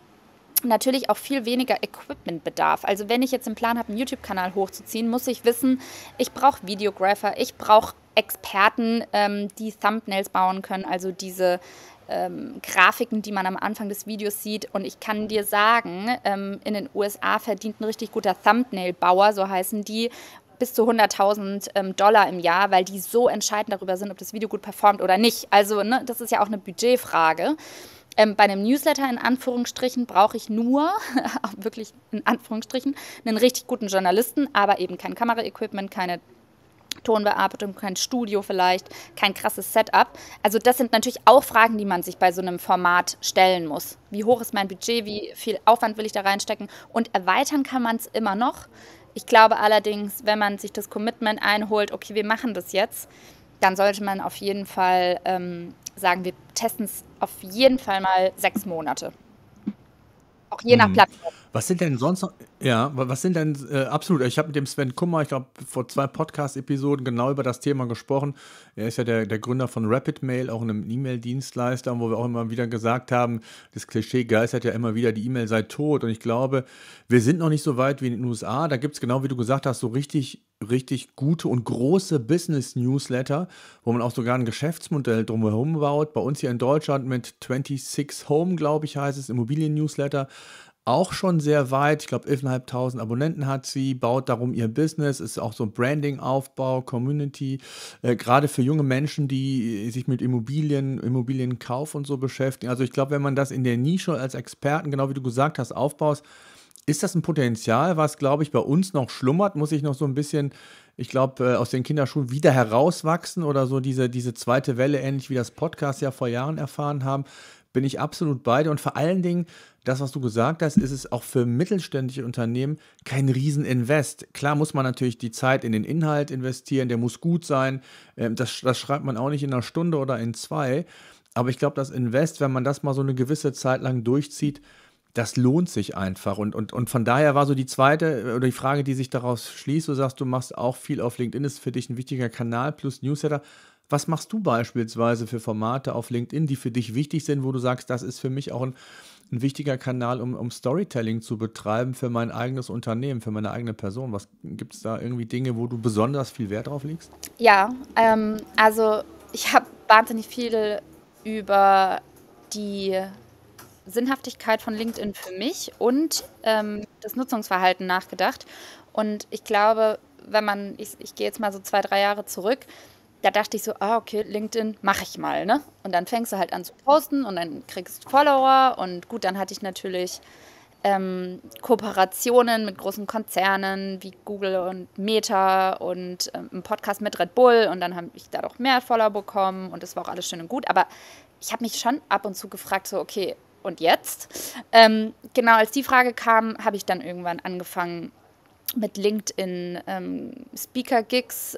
natürlich auch viel weniger Equipmentbedarf. Also wenn ich jetzt den Plan habe, einen YouTube-Kanal hochzuziehen, muss ich wissen, ich brauche Videographer, ich brauche Experten, die Thumbnails bauen können, also diese Grafiken, die man am Anfang des Videos sieht. Und ich kann dir sagen, in den USA verdient ein richtig guter Thumbnail-Bauer, so heißen die, bis zu $100.000 im Jahr, weil die so entscheidend darüber sind, ob das Video gut performt oder nicht. Also ne, das ist ja auch eine Budgetfrage. Bei einem Newsletter in Anführungsstrichen brauche ich nur, wirklich in Anführungsstrichen, einen richtig guten Journalisten, aber eben kein Kameraequipment, keine Tonbearbeitung, kein Studio vielleicht, kein krasses Setup. Also das sind natürlich auch Fragen, die man sich bei so einem Format stellen muss. Wie hoch ist mein Budget, wie viel Aufwand will ich da reinstecken? Und erweitern kann man es immer noch. Ich glaube allerdings, wenn man sich das Commitment einholt, okay, wir machen das jetzt, dann sollte man auf jeden Fall sagen, wir testen es auf jeden Fall mal 6 Monate. Auch je nach Plattform. Was sind denn sonst noch, absolut, ich habe mit dem Sven Kummer, ich glaube, vor 2 Podcast-Episoden genau über das Thema gesprochen. Er ist ja der Gründer von Rapid Mail, auch einem E-Mail-Dienstleister, wo wir auch immer wieder gesagt haben, das Klischee geistert ja immer wieder, die E-Mail sei tot. Und ich glaube, wir sind noch nicht so weit wie in den USA. Da gibt es, genau wie du gesagt hast, so richtig gute und große Business-Newsletter, wo man auch sogar ein Geschäftsmodell drumherum baut. Bei uns hier in Deutschland mit 26 Home, glaube ich, heißt es, Immobilien-Newsletter, auch schon sehr weit. Ich glaube, 11.500 Abonnenten hat sie, baut darum ihr Business, ist auch so ein Branding-Aufbau, Community, gerade für junge Menschen, die sich mit Immobilienkauf und so beschäftigen. Also ich glaube, wenn man das in der Nische als Experten, genau wie du gesagt hast, aufbaust, ist das ein Potenzial, was, glaube ich, bei uns noch schlummert? Muss ich noch so ein bisschen, ich glaube, aus den Kinderschuhen wieder herauswachsen oder so diese zweite Welle, ähnlich wie das Podcast ja vor Jahren erfahren haben? Bin ich absolut bei dir. Und vor allen Dingen, das, was du gesagt hast, ist es auch für mittelständische Unternehmen kein Rieseninvest. Klar muss man natürlich die Zeit in den Inhalt investieren, der muss gut sein. Das schreibt man auch nicht in einer Stunde oder in 2. Aber ich glaube, das Invest, wenn man das mal so eine gewisse Zeit lang durchzieht, das lohnt sich einfach. Und von daher war so die zweite oder die Frage, die sich daraus schließt, du sagst, du machst auch viel auf LinkedIn, ist für dich ein wichtiger Kanal plus Newsletter. Was machst du beispielsweise für Formate auf LinkedIn, die für dich wichtig sind, wo du sagst, das ist für mich auch ein wichtiger Kanal, um Storytelling zu betreiben für mein eigenes Unternehmen, für meine eigene Person? Was gibt es da irgendwie Dinge, wo du besonders viel Wert drauf legst? Ja, also ich habe wahnsinnig viel über die Sinnhaftigkeit von LinkedIn für mich und das Nutzungsverhalten nachgedacht. Und ich glaube, wenn man, ich gehe jetzt mal so 2-3 Jahre zurück, da dachte ich so, ah, okay, LinkedIn mache ich mal, ne? Und dann fängst du halt an zu posten und dann kriegst du Follower und gut, dann hatte ich natürlich Kooperationen mit großen Konzernen wie Google und Meta und einen Podcast mit Red Bull und dann habe ich da doch mehr Follower bekommen und das war auch alles schön und gut, aber ich habe mich schon ab und zu gefragt, so okay, und jetzt? Genau, als die Frage kam, habe ich dann irgendwann angefangen mit LinkedIn Speaker-Gigs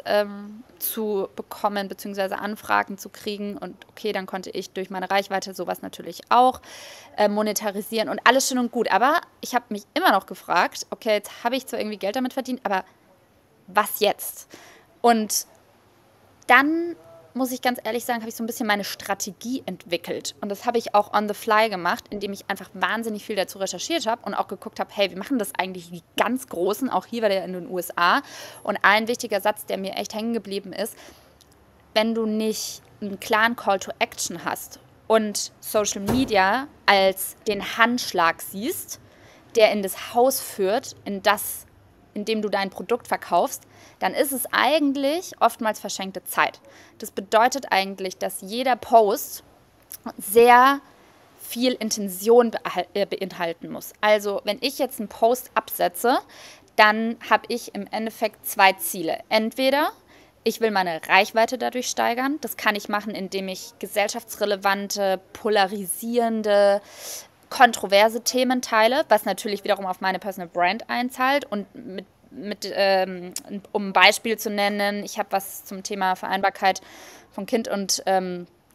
zu bekommen, beziehungsweise Anfragen zu kriegen und okay, dann konnte ich durch meine Reichweite sowas natürlich auch monetarisieren und alles schön und gut, aber ich habe mich immer noch gefragt, okay, jetzt habe ich zwar irgendwie Geld damit verdient, aber was jetzt? Und dann muss ich ganz ehrlich sagen, habe ich so ein bisschen meine Strategie entwickelt. Und das habe ich auch on the fly gemacht, indem ich einfach wahnsinnig viel dazu recherchiert habe und auch geguckt habe, hey, wie machen das eigentlich die ganz Großen, auch hier war der in den USA. Und ein wichtiger Satz, der mir echt hängen geblieben ist, wenn du nicht einen klaren Call to Action hast und Social Media als den Handschlag siehst, der in das Haus führt, in dem du dein Produkt verkaufst, dann ist es eigentlich oftmals verschenkte Zeit. Das bedeutet eigentlich, dass jeder Post sehr viel Intention beinhalten muss. Also wenn ich jetzt einen Post absetze, dann habe ich im Endeffekt 2 Ziele. Entweder ich will meine Reichweite dadurch steigern. Das kann ich machen, indem ich gesellschaftsrelevante, polarisierende, kontroverse Themen teile, was natürlich wiederum auf meine Personal Brand einzahlt. Und um ein Beispiel zu nennen, ich habe was zum Thema Vereinbarkeit von Kind und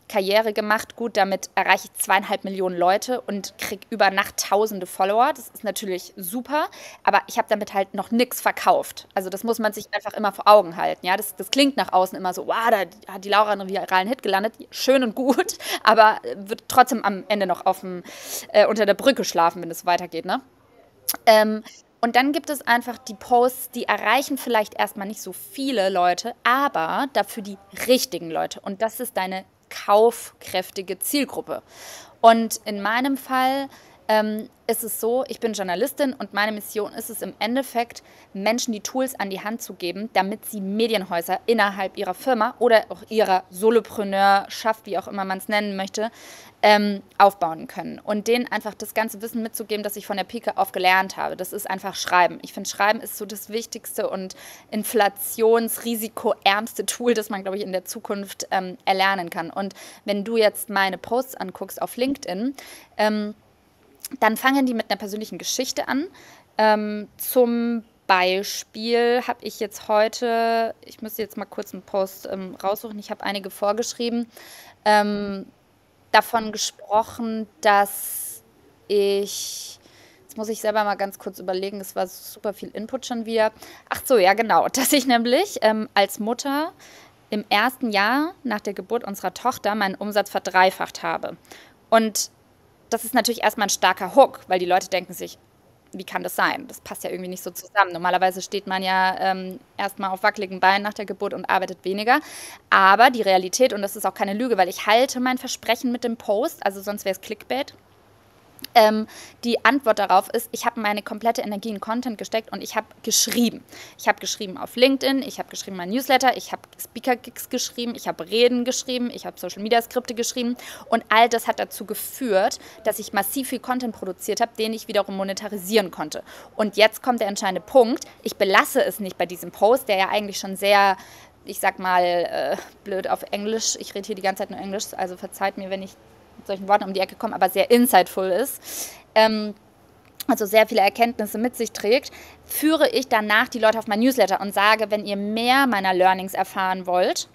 Karriere gemacht. Gut, damit erreiche ich 2,5 Millionen Leute und kriege über Nacht tausende Follower. Das ist natürlich super, aber ich habe damit halt noch nichts verkauft. Also das muss man sich einfach immer vor Augen halten. Ja? Das klingt nach außen immer so, wow, da hat die Laura einen viralen Hit gelandet. Schön und gut, aber wird trotzdem am Ende noch unter der Brücke schlafen, wenn es weitergeht. Ne? Und dann gibt es einfach die Posts, die erreichen vielleicht erstmal nicht so viele Leute, aber dafür die richtigen Leute. Und das ist deine kaufkräftige Zielgruppe. Und in meinem Fall ist es so, ich bin Journalistin und meine Mission ist es im Endeffekt, Menschen die Tools an die Hand zu geben, damit sie Medienhäuser innerhalb ihrer Firma oder auch ihrer Solopreneurschaft, wie auch immer man es nennen möchte, aufbauen können. Und denen einfach das ganze Wissen mitzugeben, das ich von der Pike auf gelernt habe. Das ist einfach Schreiben. Ich finde, Schreiben ist so das wichtigste und inflationsrisikoärmste Tool, das man, glaube ich, in der Zukunft erlernen kann. Und wenn du jetzt meine Posts anguckst auf LinkedIn, dann fangen die mit einer persönlichen Geschichte an. Zum Beispiel habe ich jetzt heute, ich müsste jetzt mal kurz einen Post raussuchen, ich habe einige vorgeschrieben, davon gesprochen, dass ich, jetzt muss ich selber mal ganz kurz überlegen, es war super viel Input schon wieder. Ach so, ja genau, dass ich nämlich als Mutter im ersten Jahr nach der Geburt unserer Tochter meinen Umsatz verdreifacht habe. Und das ist natürlich erstmal ein starker Hook, weil die Leute denken sich, wie kann das sein? Das passt ja irgendwie nicht so zusammen. Normalerweise steht man ja erstmal auf wackeligen Beinen nach der Geburt und arbeitet weniger. Aber die Realität, und das ist auch keine Lüge, weil ich halte mein Versprechen mit dem Post, also sonst wäre es Clickbait. Die Antwort darauf ist, ich habe meine komplette Energie in Content gesteckt und ich habe geschrieben. Ich habe geschrieben auf LinkedIn, ich habe geschrieben mein Newsletter, ich habe Speaker-Gigs geschrieben, ich habe Reden geschrieben, ich habe Social-Media-Skripte geschrieben und all das hat dazu geführt, dass ich massiv viel Content produziert habe, den ich wiederum monetarisieren konnte. Und jetzt kommt der entscheidende Punkt, ich belasse es nicht bei diesem Post, der ja eigentlich schon sehr, ich sag mal, blöd auf Englisch, ich rede hier die ganze Zeit nur Englisch, also verzeiht mir, wenn ich mit solchen Worten um die Ecke kommen, aber sehr insightful ist, also sehr viele Erkenntnisse mit sich trägt, führe ich danach die Leute auf mein Newsletter und sage, wenn ihr mehr meiner Learnings erfahren wollt,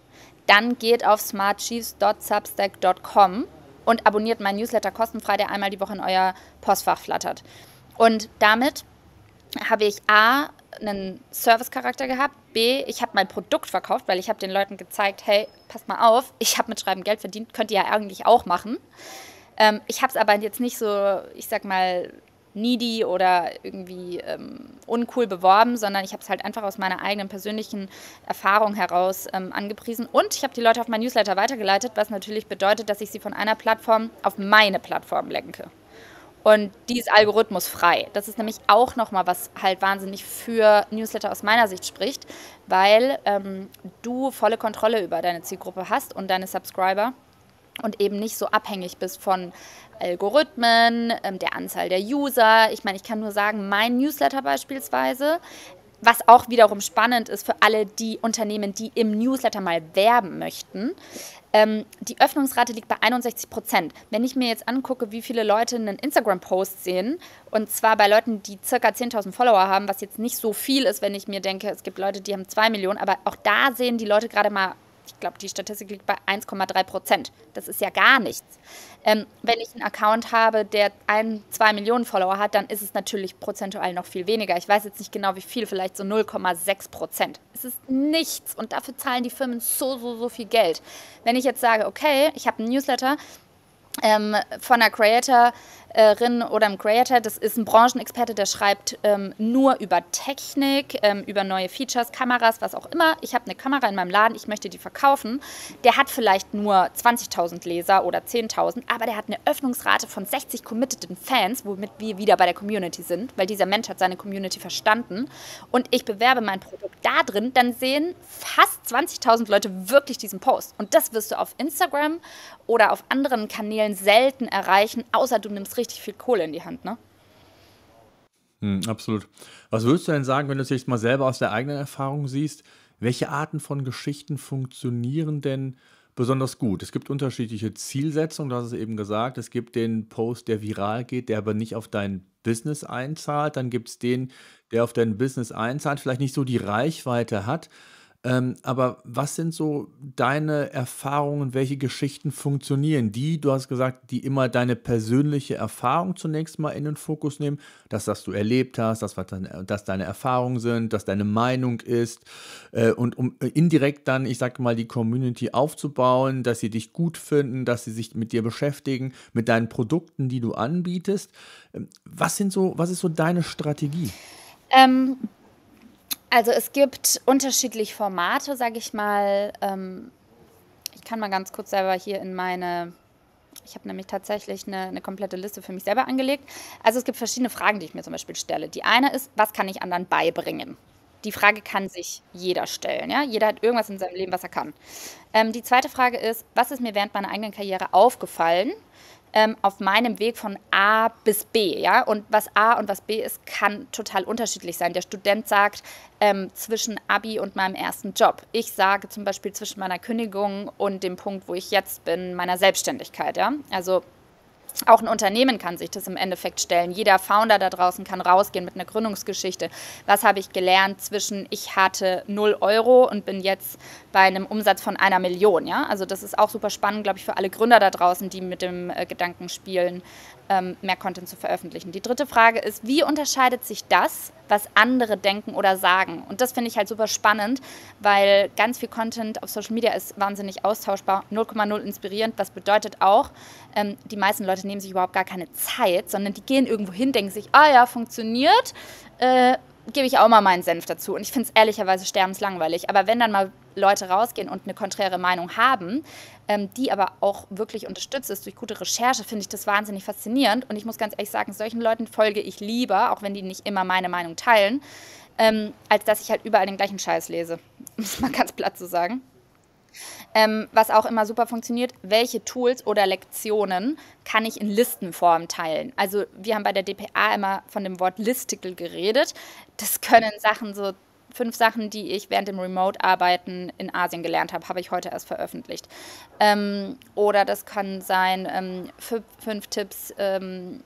dann geht auf smartchiefs.substack.com und abonniert meinen Newsletter kostenfrei, der einmal die Woche in euer Postfach flattert. Und damit habe ich A, einen Service-Charakter gehabt, B, ich habe mein Produkt verkauft, weil ich habe den Leuten gezeigt, hey, passt mal auf, ich habe mit Schreiben Geld verdient, könnt ihr ja eigentlich auch machen. Ich habe es aber jetzt nicht so, ich sag mal, needy oder irgendwie uncool beworben, sondern ich habe es halt einfach aus meiner eigenen persönlichen Erfahrung heraus angepriesen. Und ich habe die Leute auf mein Newsletter weitergeleitet, was natürlich bedeutet, dass ich sie von einer Plattform auf meine Plattform lenke. Und die ist algorithmusfrei. Das ist nämlich auch nochmal, was halt wahnsinnig für Newsletter aus meiner Sicht spricht, weil du volle Kontrolle über deine Zielgruppe hast und deine Subscriber und eben nicht so abhängig bist von Algorithmen, der Anzahl der User. Ich meine, ich kann nur sagen, mein Newsletter beispielsweise, was auch wiederum spannend ist für alle die Unternehmen, die im Newsletter mal werben möchten. Die Öffnungsrate liegt bei 61%. Wenn ich mir jetzt angucke, wie viele Leute einen Instagram-Post sehen, und zwar bei Leuten, die ca. 10.000 Follower haben, was jetzt nicht so viel ist, wenn ich mir denke, es gibt Leute, die haben 2 Millionen, aber auch da sehen die Leute gerade mal, ich glaube, die Statistik liegt bei 1,3%. Das ist ja gar nichts. Wenn ich einen Account habe, der 1-2 Millionen Follower hat, dann ist es natürlich prozentual noch viel weniger. Ich weiß jetzt nicht genau, wie viel, vielleicht so 0,6%. Es ist nichts und dafür zahlen die Firmen so viel Geld. Wenn ich jetzt sage, okay, ich habe einen Newsletter von einer Creatorin oder einem Creator, das ist ein Branchenexperte, der schreibt nur über Technik, über neue Features, Kameras, was auch immer. Ich habe eine Kamera in meinem Laden, ich möchte die verkaufen. Der hat vielleicht nur 20.000 Leser oder 10.000, aber der hat eine Öffnungsrate von 60 committeden Fans, womit wir wieder bei der Community sind, weil dieser Mensch hat seine Community verstanden und ich bewerbe mein Produkt da drin, dann sehen fast 20.000 Leute wirklich diesen Post. Und das wirst du auf Instagram oder auf anderen Kanälen selten erreichen, außer du nimmst richtig viel Kohle in die Hand, ne? Absolut. Was würdest du denn sagen, wenn du es jetzt mal selber aus der eigenen Erfahrung siehst, welche Arten von Geschichten funktionieren denn besonders gut? Es gibt unterschiedliche Zielsetzungen, du hast es eben gesagt, es gibt den Post, der viral geht, der aber nicht auf dein Business einzahlt, dann gibt es den, der auf dein Business einzahlt, vielleicht nicht so die Reichweite hat, aber was sind so deine Erfahrungen, welche Geschichten funktionieren? Die, du hast gesagt, die immer deine persönliche Erfahrung zunächst mal in den Fokus nehmen, dass das du erlebt hast, dass deine Erfahrungen sind, dass deine Meinung ist und um indirekt dann, ich sag mal, die Community aufzubauen, dass sie dich gut finden, dass sie sich mit dir beschäftigen, mit deinen Produkten, die du anbietest. Was ist so deine Strategie? Also es gibt unterschiedliche Formate, sage ich mal. Ich kann mal ganz kurz selber hier in meine... Ich habe nämlich tatsächlich eine komplette Liste für mich selber angelegt. Also es gibt verschiedene Fragen, die ich mir zum Beispiel stelle. Die eine ist, was kann ich anderen beibringen? Die Frage kann sich jeder stellen. Ja? Jeder hat irgendwas in seinem Leben, was er kann. Die zweite Frage ist, was ist mir während meiner eigenen Karriere aufgefallen? Auf meinem Weg von A bis B, ja, und was A und was B ist, kann total unterschiedlich sein. Der Student sagt zwischen Abi und meinem ersten Job. Ich sage zum Beispiel zwischen meiner Kündigung und dem Punkt, wo ich jetzt bin, meiner Selbstständigkeit, ja, also auch ein Unternehmen kann sich das im Endeffekt stellen. Jeder Founder da draußen kann rausgehen mit einer Gründungsgeschichte. Was habe ich gelernt zwischen ich hatte 0 Euro und bin jetzt bei einem Umsatz von 1 Million? Ja? Also das ist auch super spannend, glaube ich, für alle Gründer da draußen, die mit dem Gedanken spielen, mehr Content zu veröffentlichen. Die dritte Frage ist, wie unterscheidet sich das, was andere denken oder sagen? Und das finde ich halt super spannend, weil ganz viel Content auf Social Media ist wahnsinnig austauschbar, 0,0 inspirierend. Das bedeutet auch, die meisten Leute nehmen sich überhaupt gar keine Zeit, sondern die gehen irgendwo hin, denken sich, ah ja, funktioniert, gebe ich auch mal meinen Senf dazu. Und ich finde es ehrlicherweise sterbenslangweilig. Aber wenn dann mal Leute rausgehen und eine konträre Meinung haben, die aber auch wirklich unterstützt ist durch gute Recherche, finde ich das wahnsinnig faszinierend. Und ich muss ganz ehrlich sagen, solchen Leuten folge ich lieber, auch wenn die nicht immer meine Meinung teilen, als dass ich halt überall den gleichen Scheiß lese. Um es mal ganz platt zu sagen. Was auch immer super funktioniert, welche Tools oder Lektionen kann ich in Listenform teilen? Also wir haben bei der DPA immer von dem Wort Listicle geredet. Das können Sachen so 5 Sachen, die ich während dem Remote-Arbeiten in Asien gelernt habe, habe ich heute erst veröffentlicht. Oder das kann sein 5 Tipps, bleiben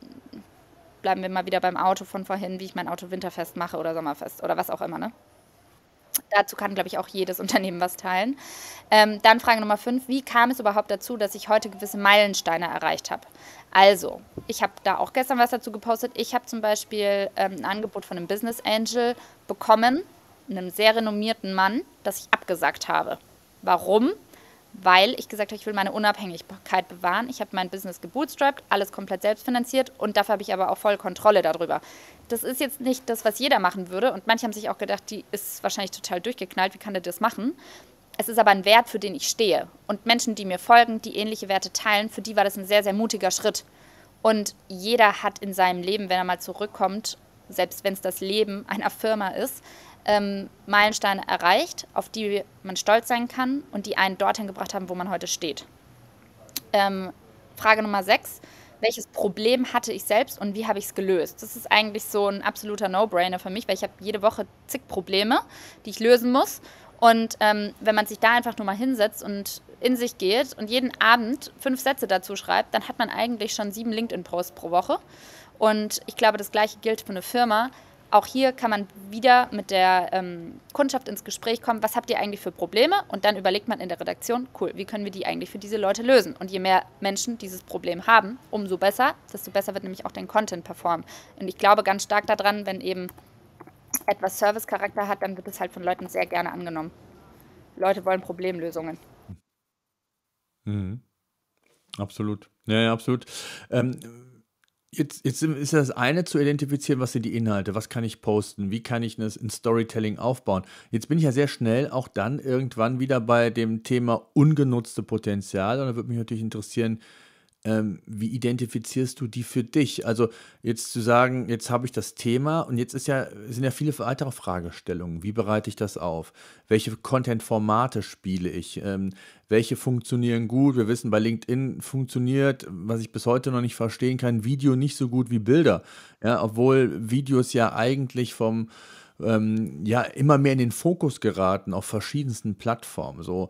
wir mal wieder beim Auto von vorhin, wie ich mein Auto winterfest mache oder sommerfest oder was auch immer, ne? Dazu kann, glaube ich, auch jedes Unternehmen was teilen. Dann Frage Nummer 5. Wie kam es überhaupt dazu, dass ich heute gewisse Meilensteine erreicht habe? Also, ich habe da auch gestern was dazu gepostet. Ich habe zum Beispiel ein Angebot von einem Business Angel bekommen, einem sehr renommierten Mann, das ich abgesagt habe. Warum? Weil ich gesagt habe, ich will meine Unabhängigkeit bewahren. Ich habe mein Business gebootstrapped, alles komplett selbstfinanziert und dafür habe ich aber auch voll Kontrolle darüber. Das ist jetzt nicht das, was jeder machen würde und manche haben sich auch gedacht, die ist wahrscheinlich total durchgeknallt, wie kann der das machen? Es ist aber ein Wert, für den ich stehe und Menschen, die mir folgen, die ähnliche Werte teilen, für die war das ein sehr, sehr mutiger Schritt. Und jeder hat in seinem Leben, wenn er mal zurückkommt, selbst wenn es das Leben einer Firma ist, Meilensteine erreicht, auf die man stolz sein kann und die einen dorthin gebracht haben, wo man heute steht. Frage Nummer 6. Welches Problem hatte ich selbst und wie habe ich es gelöst? Das ist eigentlich so ein absoluter No-Brainer für mich, weil ich habe jede Woche zig Probleme, die ich lösen muss. Und wenn man sich da einfach nur mal hinsetzt und in sich geht und jeden Abend 5 Sätze dazu schreibt, dann hat man eigentlich schon 7 LinkedIn-Posts pro Woche. Und ich glaube, das Gleiche gilt für eine Firma. Auch hier kann man wieder mit der Kundschaft ins Gespräch kommen, was habt ihr eigentlich für Probleme? Und dann überlegt man in der Redaktion, cool, wie können wir die eigentlich für diese Leute lösen? Und je mehr Menschen dieses Problem haben, umso besser, desto besser wird nämlich auch dein Content performen. Und ich glaube ganz stark daran, wenn eben etwas Service-Charakter hat, dann wird es halt von Leuten sehr gerne angenommen. Leute wollen Problemlösungen. Mhm. Absolut. Ja, ja, absolut. Jetzt ist das eine zu identifizieren, was sind die Inhalte, was kann ich posten, wie kann ich das in Storytelling aufbauen. Jetzt bin ich ja sehr schnell auch dann irgendwann wieder bei dem Thema ungenutzte Potenzial und da würde mich natürlich interessieren, wie identifizierst du die für dich? Also jetzt zu sagen, jetzt habe ich das Thema und jetzt sind ja viele weitere Fragestellungen. Wie bereite ich das auf? Welche Content-Formate spiele ich? Welche funktionieren gut? Wir wissen, bei LinkedIn funktioniert, was ich bis heute noch nicht verstehen kann, Video nicht so gut wie Bilder. Ja, obwohl Videos ja eigentlich vom immer mehr in den Fokus geraten auf verschiedensten Plattformen. So,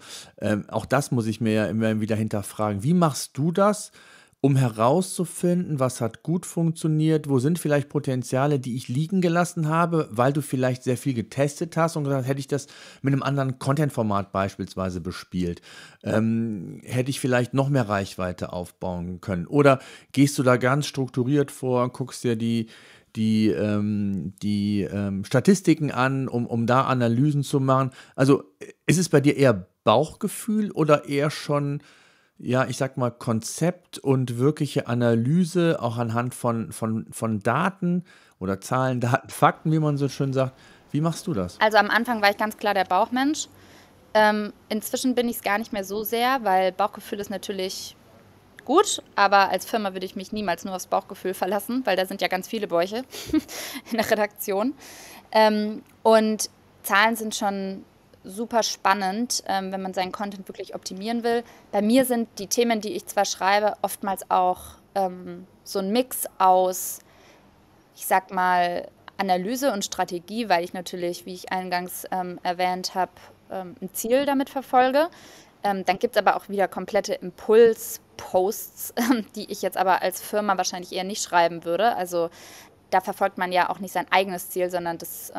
auch das muss ich mir ja immer wieder hinterfragen. Wie machst du das, um herauszufinden, was hat gut funktioniert, wo sind vielleicht Potenziale, die ich liegen gelassen habe, weil du vielleicht sehr viel getestet hast und gesagt hast, hätte ich das mit einem anderen Content-Format beispielsweise bespielt, hätte ich vielleicht noch mehr Reichweite aufbauen können. Oder gehst du da ganz strukturiert vor, guckst dir die Statistiken an, um da Analysen zu machen. Also ist es bei dir eher Bauchgefühl oder eher schon, ja, ich sag mal, Konzept und wirkliche Analyse, auch anhand von Daten oder Zahlen, Daten, Fakten, wie man so schön sagt. Wie machst du das? Also am Anfang war ich ganz klar der Bauchmensch. Inzwischen bin ich es gar nicht mehr so sehr, weil Bauchgefühl ist natürlich gut, aber als Firma würde ich mich niemals nur aufs Bauchgefühl verlassen, weil da sind ja ganz viele Bäuche in der Redaktion. Und Zahlen sind schon super spannend, wenn man seinen Content wirklich optimieren will. Bei mir sind die Themen, die ich zwar schreibe, oftmals auch so ein Mix aus, ich sag mal, Analyse und Strategie, weil ich natürlich, wie ich eingangs erwähnt habe, ein Ziel damit verfolge. Dann gibt es aber auch wieder komplette Impulsposts, die ich jetzt aber als Firma wahrscheinlich eher nicht schreiben würde. Also da verfolgt man ja auch nicht sein eigenes Ziel, sondern das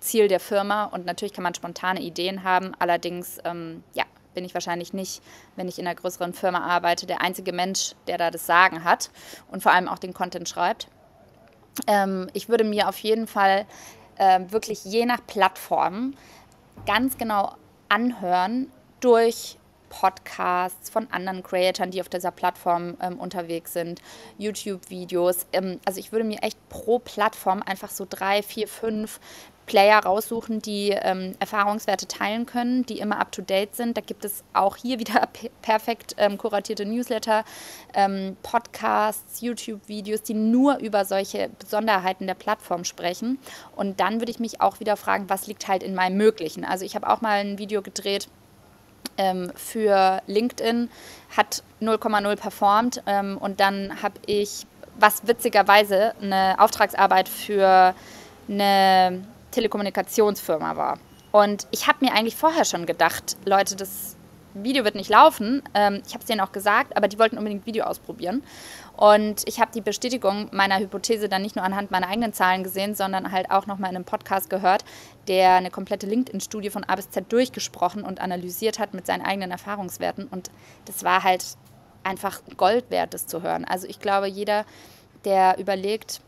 Ziel der Firma. Und natürlich kann man spontane Ideen haben. Allerdings bin ich wahrscheinlich nicht, wenn ich in einer größeren Firma arbeite, der einzige Mensch, der da das Sagen hat und vor allem auch den Content schreibt. Ich würde mir auf jeden Fall wirklich je nach Plattform ganz genau anhören durch Podcasts von anderen Creatoren, die auf dieser Plattform unterwegs sind, YouTube-Videos. Also ich würde mir echt pro Plattform einfach so 3, 4, 5 Player raussuchen, die Erfahrungswerte teilen können, die immer up-to-date sind. Da gibt es auch hier wieder perfekt kuratierte Newsletter, Podcasts, YouTube-Videos, die nur über solche Besonderheiten der Plattform sprechen. Und dann würde ich mich auch wieder fragen, was liegt halt in meinem Möglichen. Also ich habe auch mal ein Video gedreht, für LinkedIn, hat 0,0 performt und dann habe ich, was witzigerweise eine Auftragsarbeit für eine Telekommunikationsfirma war. Und ich habe mir eigentlich vorher schon gedacht, Leute, das Video wird nicht laufen. Ich habe es denen auch gesagt, aber die wollten unbedingt Video ausprobieren. Und ich habe die Bestätigung meiner Hypothese dann nicht nur anhand meiner eigenen Zahlen gesehen, sondern halt auch nochmal in einem Podcast gehört, der eine komplette LinkedIn-Studie von A bis Z durchgesprochen und analysiert hat mit seinen eigenen Erfahrungswerten. Und das war halt einfach Gold wert, das zu hören. Also ich glaube, jeder, der überlegt,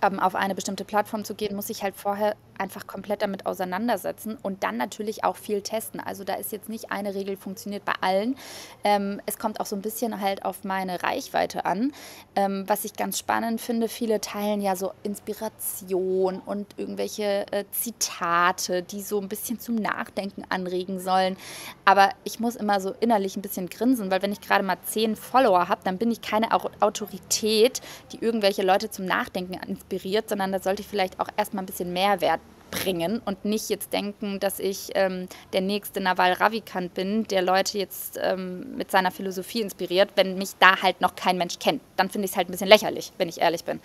auf eine bestimmte Plattform zu gehen, muss sich halt vorher einfach komplett damit auseinandersetzen und dann natürlich auch viel testen. Also da ist jetzt nicht eine Regel, funktioniert bei allen. Es kommt auch so ein bisschen halt auf meine Reichweite an. Was ich ganz spannend finde, viele teilen ja so Inspiration und irgendwelche Zitate, die so ein bisschen zum Nachdenken anregen sollen. Aber ich muss immer so innerlich ein bisschen grinsen, weil wenn ich gerade mal 10 Follower habe, dann bin ich keine Autorität, die irgendwelche Leute zum Nachdenken inspiriert, sondern da sollte ich vielleicht auch erstmal ein bisschen Mehrwert bringen und nicht jetzt denken, dass ich der nächste Naval Ravikant bin, der Leute jetzt mit seiner Philosophie inspiriert, wenn mich da halt noch kein Mensch kennt. Dann finde ich es halt ein bisschen lächerlich, wenn ich ehrlich bin.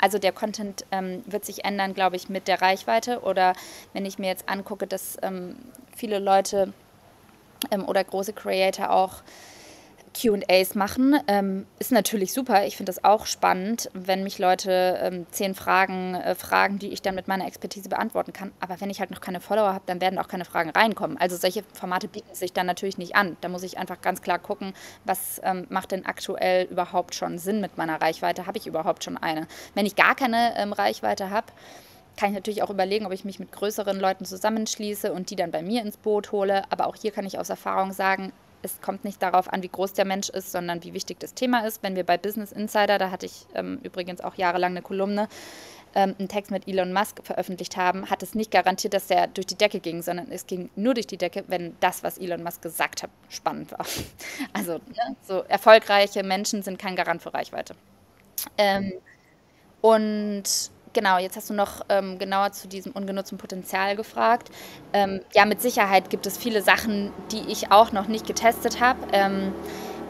Also der Content wird sich ändern, glaube ich, mit der Reichweite, oder wenn ich mir jetzt angucke, dass viele Leute oder große Creator auch Q&As machen, ist natürlich super. Ich finde das auch spannend, wenn mich Leute 10 Fragen fragen, die ich dann mit meiner Expertise beantworten kann. Aber wenn ich halt noch keine Follower habe, dann werden auch keine Fragen reinkommen. Also solche Formate bieten sich dann natürlich nicht an. Da muss ich einfach ganz klar gucken, was macht denn aktuell überhaupt schon Sinn mit meiner Reichweite? Habe ich überhaupt schon eine? Wenn ich gar keine Reichweite habe, kann ich natürlich auch überlegen, ob ich mich mit größeren Leuten zusammenschließe und die dann bei mir ins Boot hole. Aber auch hier kann ich aus Erfahrung sagen, es kommt nicht darauf an, wie groß der Mensch ist, sondern wie wichtig das Thema ist. Wenn wir bei Business Insider, da hatte ich übrigens auch jahrelang eine Kolumne, einen Text mit Elon Musk veröffentlicht haben, hat es nicht garantiert, dass der durch die Decke ging, sondern es ging nur durch die Decke, wenn das, was Elon Musk gesagt hat, spannend war. Also ne, so erfolgreiche Menschen sind kein Garant für Reichweite. Und genau, jetzt hast du noch genauer zu diesem ungenutzten Potenzial gefragt. Ja, mit Sicherheit gibt es viele Sachen, die ich auch noch nicht getestet habe.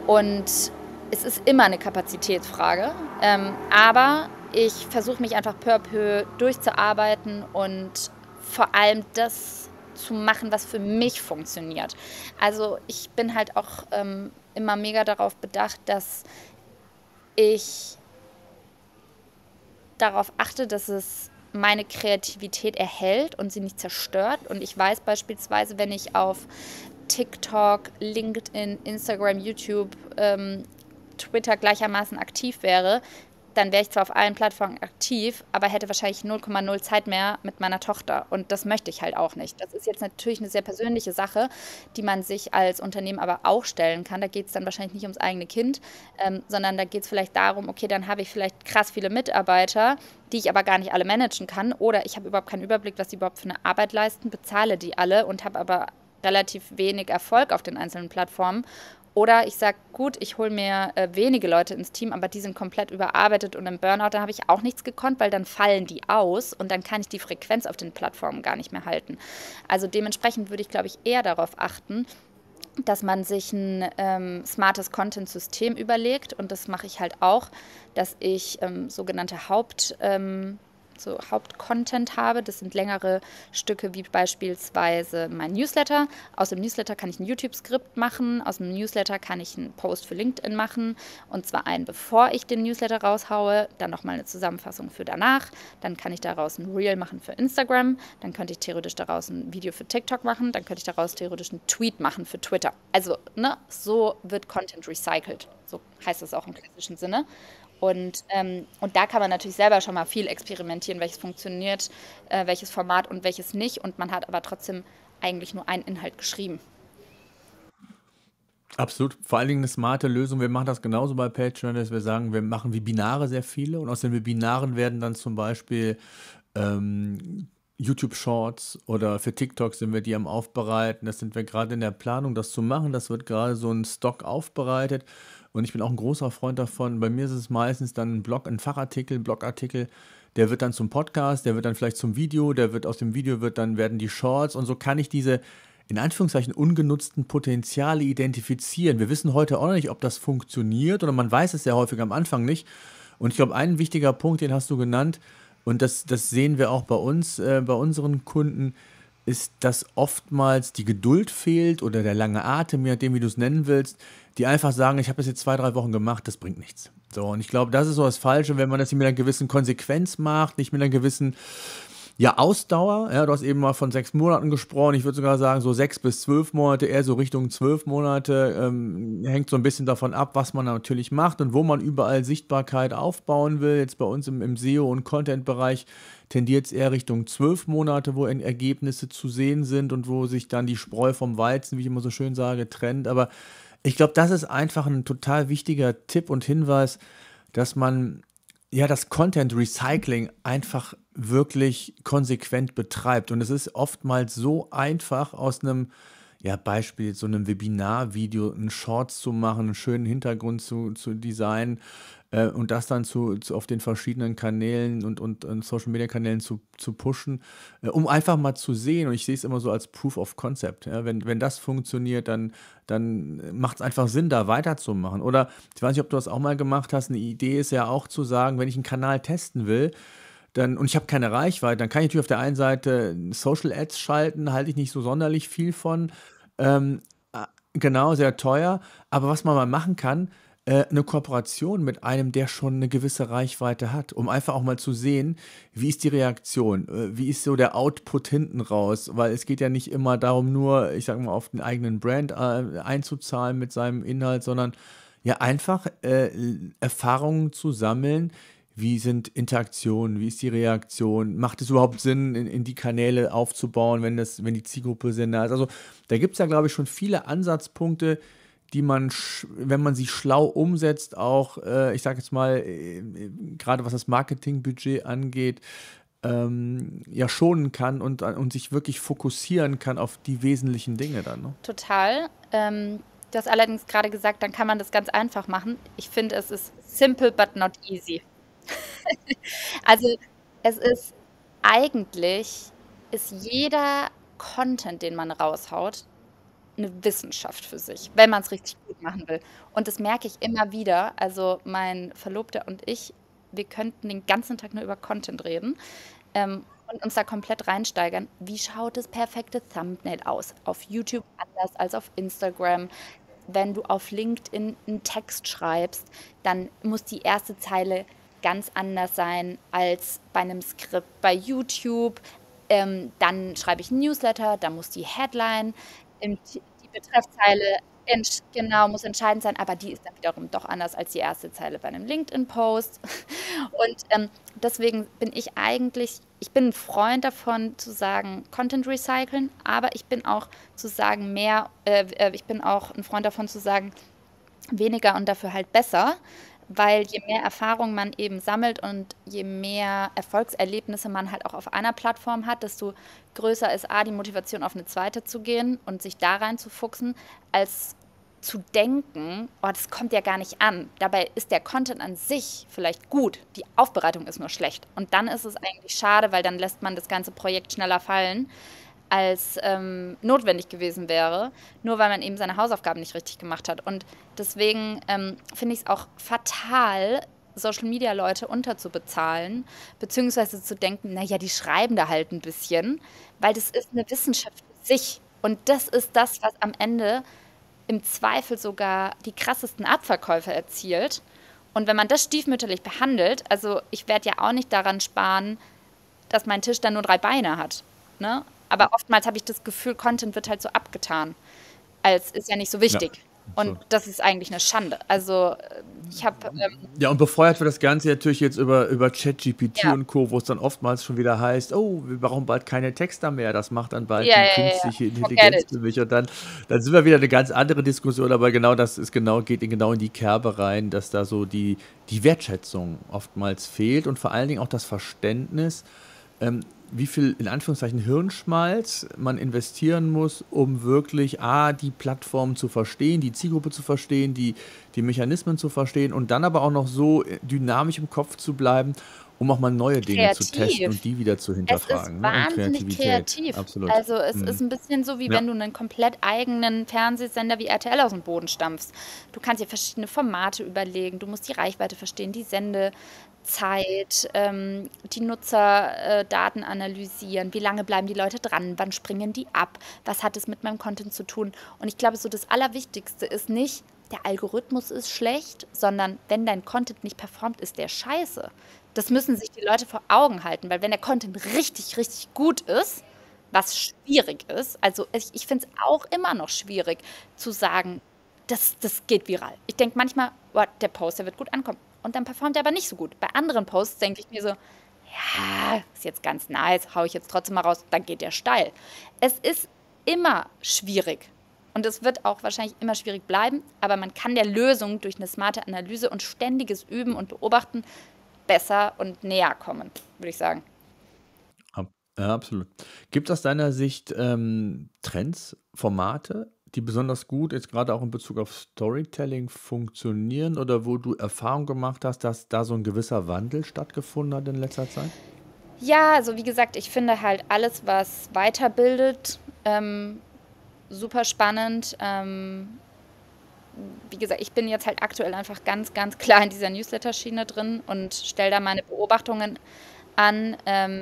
Und es ist immer eine Kapazitätsfrage. Aber ich versuche mich einfach peu à peu durchzuarbeiten und vor allem das zu machen, was für mich funktioniert. Also ich bin halt auch immer mega darauf bedacht, dass ich darauf achte, dass es meine Kreativität erhält und sie nicht zerstört. Und ich weiß beispielsweise, wenn ich auf TikTok, LinkedIn, Instagram, YouTube, Twitter gleichermaßen aktiv wäre, dann wäre ich zwar auf allen Plattformen aktiv, aber hätte wahrscheinlich 0,0 Zeit mehr mit meiner Tochter. Und das möchte ich halt auch nicht. Das ist jetzt natürlich eine sehr persönliche Sache, die man sich als Unternehmen aber auch stellen kann. Da geht es dann wahrscheinlich nicht ums eigene Kind, sondern da geht es vielleicht darum, okay, dann habe ich vielleicht krass viele Mitarbeiter, die ich aber gar nicht alle managen kann. Oder ich habe überhaupt keinen Überblick, was sie überhaupt für eine Arbeit leisten, bezahle die alle und habe aber relativ wenig Erfolg auf den einzelnen Plattformen. Oder ich sage, gut, ich hole mir wenige Leute ins Team, aber die sind komplett überarbeitet und im Burnout, da habe ich auch nichts gekonnt, weil dann fallen die aus und dann kann ich die Frequenz auf den Plattformen gar nicht mehr halten. Also dementsprechend würde ich, glaube ich, eher darauf achten, dass man sich ein smartes Content-System überlegt, und das mache ich halt auch, dass ich sogenannte Hauptcontent habe. Das sind längere Stücke wie beispielsweise mein Newsletter. Aus dem Newsletter kann ich ein YouTube-Skript machen. Aus dem Newsletter kann ich einen Post für LinkedIn machen. Und zwar einen, bevor ich den Newsletter raushaue. Dann nochmal eine Zusammenfassung für danach. Dann kann ich daraus ein Reel machen für Instagram. Dann könnte ich theoretisch daraus ein Video für TikTok machen. Dann könnte ich daraus theoretisch einen Tweet machen für Twitter. Also, ne, so wird Content recycelt. So heißt das auch im klassischen Sinne. Und da kann man natürlich selber schon mal viel experimentieren, welches funktioniert, welches Format und welches nicht. Und man hat aber trotzdem eigentlich nur einen Inhalt geschrieben. Absolut. Vor allen Dingen eine smarte Lösung. Wir machen das genauso bei Patreon, dass wir sagen, wir machen Webinare sehr viele. Und aus den Webinaren werden dann zum Beispiel YouTube-Shorts, oder für TikTok sind wir die am Aufbereiten. Das sind wir gerade in der Planung, das zu machen. Das wird gerade so ein Stock aufbereitet. Und ich bin auch ein großer Freund davon. Bei mir ist es meistens dann ein Blog, ein Fachartikel, ein Blogartikel. Der wird dann zum Podcast, der wird dann vielleicht zum Video, der wird aus dem Video, werden die Shorts. Und so kann ich diese, in Anführungszeichen, ungenutzten Potenziale identifizieren. Wir wissen heute auch noch nicht, ob das funktioniert, oder man weiß es sehr häufig am Anfang nicht. Und ich glaube, ein wichtiger Punkt, den hast du genannt, und das sehen wir auch bei uns, bei unseren Kunden, ist, dass oftmals die Geduld fehlt oder der lange Atem, je nachdem, wie du es nennen willst, die einfach sagen, ich habe das jetzt 2, 3 Wochen gemacht, das bringt nichts. So, und ich glaube, das ist so das Falsche, wenn man das nicht mit einer gewissen Konsequenz macht, nicht mit einer gewissen Ausdauer. Ja, du hast eben mal von 6 Monaten gesprochen. Ich würde sogar sagen, so 6 bis 12 Monate, eher so Richtung 12 Monate. Hängt so ein bisschen davon ab, was man natürlich macht und wo man überall Sichtbarkeit aufbauen will. Jetzt bei uns im SEO- und Content-Bereich tendiert es eher Richtung 12 Monate, wo Ergebnisse zu sehen sind und wo sich dann die Spreu vom Weizen, wie ich immer so schön sage, trennt. Aber ich glaube, das ist einfach ein total wichtiger Tipp und Hinweis, dass man ja das Content-Recycling einfach wirklich konsequent betreibt. Und es ist oftmals so einfach, aus einem Beispiel, so einem Webinar-Video, einen Shorts zu machen, einen schönen Hintergrund zu designen und das dann auf den verschiedenen Kanälen und Social-Media-Kanälen zu pushen, um einfach mal zu sehen. Und ich sehe es immer so als Proof of Concept. Ja? Wenn das funktioniert, dann macht es einfach Sinn, da weiterzumachen. Oder ich weiß nicht, ob du das auch mal gemacht hast. Eine Idee ist ja auch zu sagen, wenn ich einen Kanal testen will, und ich habe keine Reichweite, dann kann ich natürlich auf der einen Seite Social Ads schalten, halte ich nicht so sonderlich viel von. Genau, sehr teuer. Aber was man mal machen kann, eine Kooperation mit einem, der schon eine gewisse Reichweite hat, um einfach auch mal zu sehen, wie ist die Reaktion, wie ist so der Output hinten raus, weil es geht ja nicht immer darum, nur, ich sag mal, auf den eigenen Brand einzuzahlen mit seinem Inhalt, sondern ja einfach Erfahrungen zu sammeln. Wie sind Interaktionen, wie ist die Reaktion, macht es überhaupt Sinn, in die Kanäle aufzubauen, wenn die Zielgruppe Sinn hat. Also da gibt es ja, glaube ich, schon viele Ansatzpunkte, die man, wenn man sie schlau umsetzt, auch, ich sage jetzt mal, gerade was das Marketingbudget angeht, schonen kann und sich wirklich fokussieren kann auf die wesentlichen Dinge dann. Ne? Total. Du hast allerdings gerade gesagt, dann kann man das ganz einfach machen. Ich finde, es ist simple but not easy. Also es ist eigentlich, jeder Content, den man raushaut, eine Wissenschaft für sich, wenn man es richtig gut machen will. Und das merke ich immer wieder. Also mein Verlobter und ich, wir könnten den ganzen Tag nur über Content reden und uns da komplett reinsteigern. Wie schaut das perfekte Thumbnail aus? Auf YouTube anders als auf Instagram. Wenn du auf LinkedIn einen Text schreibst, dann muss die erste Zeile ganz anders sein als bei einem Skript bei YouTube. Dann schreibe ich einen Newsletter, da muss die Headline, die Betreffzeile muss entscheidend sein, aber die ist dann wiederum doch anders als die erste Zeile bei einem LinkedIn-Post. Und deswegen bin ich eigentlich, ich bin ein Freund davon zu sagen, Content recyceln, aber ich bin auch ich bin auch ein Freund davon zu sagen, weniger und dafür halt besser. Weil je mehr Erfahrung man eben sammelt und je mehr Erfolgserlebnisse man halt auch auf einer Plattform hat, desto größer ist die Motivation, auf eine zweite zu gehen und sich da reinzufuchsen, als zu denken, oh, das kommt ja gar nicht an. Dabei ist der Content an sich vielleicht gut, die Aufbereitung ist nur schlecht. Und dann ist es eigentlich schade, weil dann lässt man das ganze Projekt schneller fallen, als notwendig gewesen wäre, nur weil man eben seine Hausaufgaben nicht richtig gemacht hat. Und deswegen finde ich es auch fatal, Social-Media-Leute unterzubezahlen, beziehungsweise zu denken, naja, die schreiben da halt ein bisschen, weil das ist eine Wissenschaft für sich. Und das ist das, was am Ende im Zweifel sogar die krassesten Abverkäufe erzielt. Und wenn man das stiefmütterlich behandelt, also ich werde ja auch nicht daran sparen, dass mein Tisch dann nur 3 Beine hat, ne? Aber oftmals habe ich das Gefühl, Content wird halt so abgetan, als ist ja nicht so wichtig. Ja. Und das ist eigentlich eine Schande. Also ich habe... und befeuert wird das Ganze natürlich jetzt über ChatGPT und Co., wo es dann oftmals schon wieder heißt, oh, wir brauchen bald keine Texter mehr, das macht dann bald die künstliche Intelligenz für mich. Und dann sind wir wieder eine ganz andere Diskussion, aber genau das ist geht in die Kerbe rein, dass da so die Wertschätzung oftmals fehlt und vor allen Dingen auch das Verständnis, wie viel, in Anführungszeichen, Hirnschmalz man investieren muss, um wirklich die Plattform zu verstehen, die Zielgruppe zu verstehen, die Mechanismen zu verstehen und dann aber auch noch so dynamisch im Kopf zu bleiben, um auch mal neue Dinge zu testen und die wieder zu hinterfragen. Es ist wahnsinnig kreativ. Absolut. Also es ist ein bisschen so, wie wenn du einen komplett eigenen Fernsehsender wie RTL aus dem Boden stampfst. Du kannst dir verschiedene Formate überlegen, du musst die Reichweite verstehen, die Sendezeit, die Nutzerdaten analysieren, wie lange bleiben die Leute dran, wann springen die ab, was hat es mit meinem Content zu tun. Und ich glaube, so das Allerwichtigste ist nicht, der Algorithmus ist schlecht, sondern wenn dein Content nicht performt, ist der scheiße. Das müssen sich die Leute vor Augen halten, weil wenn der Content richtig, richtig gut ist, was schwierig ist, also ich finde es auch immer noch schwierig zu sagen, das geht viral. Ich denke manchmal, oh, der Post, der wird gut ankommen und dann performt er aber nicht so gut. Bei anderen Posts denke ich mir so, ja, ist jetzt ganz nice, haue ich jetzt trotzdem mal raus, dann geht der steil. Es ist immer schwierig. Und es wird auch wahrscheinlich immer schwierig bleiben, aber man kann der Lösung durch eine smarte Analyse und ständiges Üben und Beobachten besser und näher kommen, würde ich sagen. Ja, absolut. Gibt es aus deiner Sicht Trends, Formate, die besonders gut jetzt gerade auch in Bezug auf Storytelling funktionieren oder wo du Erfahrung gemacht hast, dass da so ein gewisser Wandel stattgefunden hat in letzter Zeit? Ja, also wie gesagt, ich finde halt alles, was weiterbildet, super spannend. Wie gesagt, ich bin jetzt halt aktuell einfach ganz, ganz klar in dieser Newsletter-Schiene drin und stelle da meine Beobachtungen an.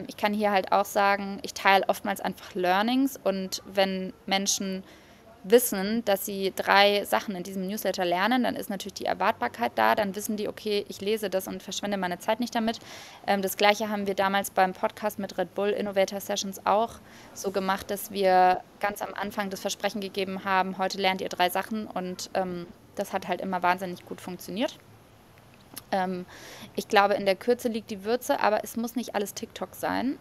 Ich kann hier halt auch sagen, ich teile oftmals einfach Learnings und wenn Menschen wissen, dass sie 3 Sachen in diesem Newsletter lernen, dann ist natürlich die Erwartbarkeit da, dann wissen die, okay, ich lese das und verschwende meine Zeit nicht damit. Das Gleiche haben wir damals beim Podcast mit Red Bull Innovator Sessions auch so gemacht, dass wir ganz am Anfang das Versprechen gegeben haben, heute lernt ihr 3 Sachen und das hat halt immer wahnsinnig gut funktioniert. Ich glaube, in der Kürze liegt die Würze, aber es muss nicht alles TikTok sein.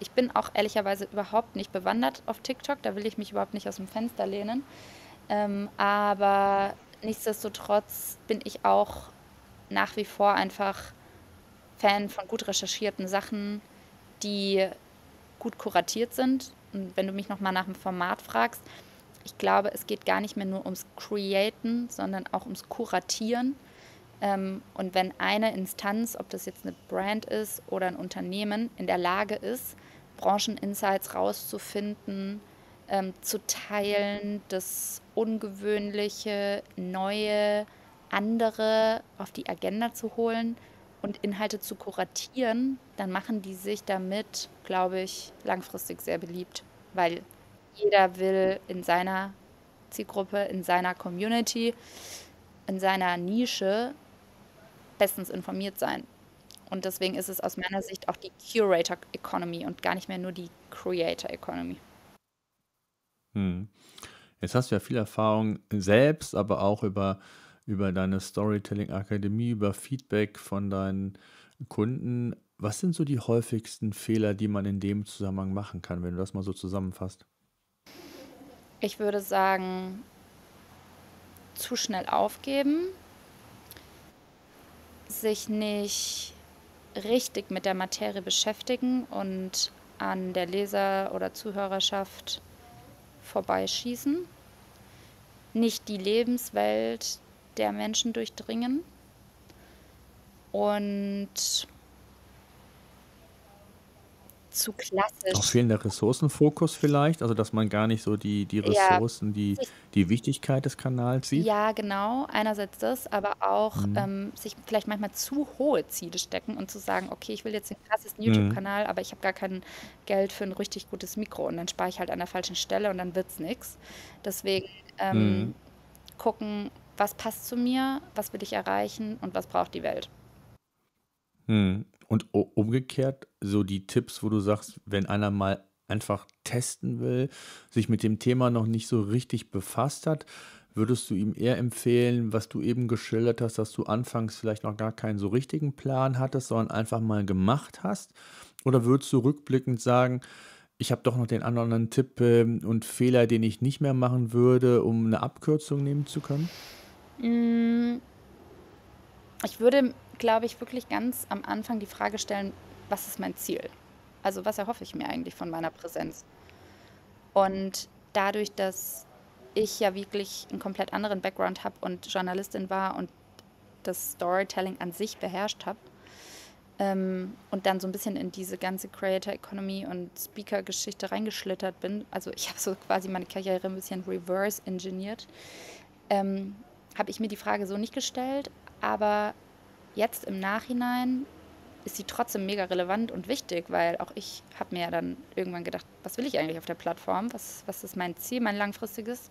Ich bin auch ehrlicherweise überhaupt nicht bewandert auf TikTok, da will ich mich überhaupt nicht aus dem Fenster lehnen. Aber nichtsdestotrotz bin ich auch nach wie vor einfach Fan von gut recherchierten Sachen, die gut kuratiert sind. Und wenn du mich nochmal nach dem Format fragst, ich glaube, es geht gar nicht mehr nur ums Createn, sondern auch ums Kuratieren. Und wenn eine Instanz, ob das jetzt eine Brand ist oder ein Unternehmen, in der Lage ist, Brancheninsights rauszufinden, zu teilen, das Ungewöhnliche, Neue, Andere auf die Agenda zu holen und Inhalte zu kuratieren, dann machen die sich damit, glaube ich, langfristig sehr beliebt, weil jeder will in seiner Zielgruppe, in seiner Community, in seiner Nische bestens informiert sein. Und deswegen ist es aus meiner Sicht auch die Curator Economy und gar nicht mehr nur die Creator Economy. Jetzt hast du ja viel Erfahrung selbst, aber auch über deine Storytelling Akademie, über Feedback von deinen Kunden. Was sind so die häufigsten Fehler, die man in dem Zusammenhang machen kann, wenn du das mal so zusammenfasst? Ich würde sagen, zu schnell aufgeben, sich nicht richtig mit der Materie beschäftigen und an der Leser- oder Zuhörerschaft vorbeischießen, nicht die Lebenswelt der Menschen durchdringen und zu klassisch. Auch fehlender Ressourcenfokus vielleicht, also dass man gar nicht so die Ressourcen, die Wichtigkeit des Kanals sieht. Ja, genau. Einerseits das, aber auch sich vielleicht manchmal zu hohe Ziele stecken und zu sagen, okay, ich will jetzt den krassesten YouTube-Kanal, aber ich habe gar kein Geld für ein richtig gutes Mikro und dann spare ich halt an der falschen Stelle und dann wird es nichts. Deswegen gucken, was passt zu mir, was will ich erreichen und was braucht die Welt. Und umgekehrt, so die Tipps, wo du sagst, wenn einer mal einfach testen will, sich mit dem Thema noch nicht so richtig befasst hat, würdest du ihm eher empfehlen, was du eben geschildert hast, dass du anfangs vielleicht noch gar keinen so richtigen Plan hattest, sondern einfach mal gemacht hast? Oder würdest du rückblickend sagen, ich habe doch noch den anderen Tipp und Fehler, den ich nicht mehr machen würde, um eine Abkürzung nehmen zu können? Ich würde, glaube ich, wirklich ganz am Anfang die Frage stellen, was ist mein Ziel? Also was erhoffe ich mir eigentlich von meiner Präsenz? Und dadurch, dass ich ja wirklich einen komplett anderen Background habe und Journalistin war und das Storytelling an sich beherrscht habe, Und dann so ein bisschen in diese ganze Creator Economy und Speaker-Geschichte reingeschlittert bin. Also ich habe so quasi meine Karriere ein bisschen reverse-engineert. Habe ich mir die Frage so nicht gestellt, aber jetzt im Nachhinein ist sie trotzdem mega relevant und wichtig, weil auch ich habe mir ja dann irgendwann gedacht, was will ich eigentlich auf der Plattform? Was ist mein Ziel, mein langfristiges?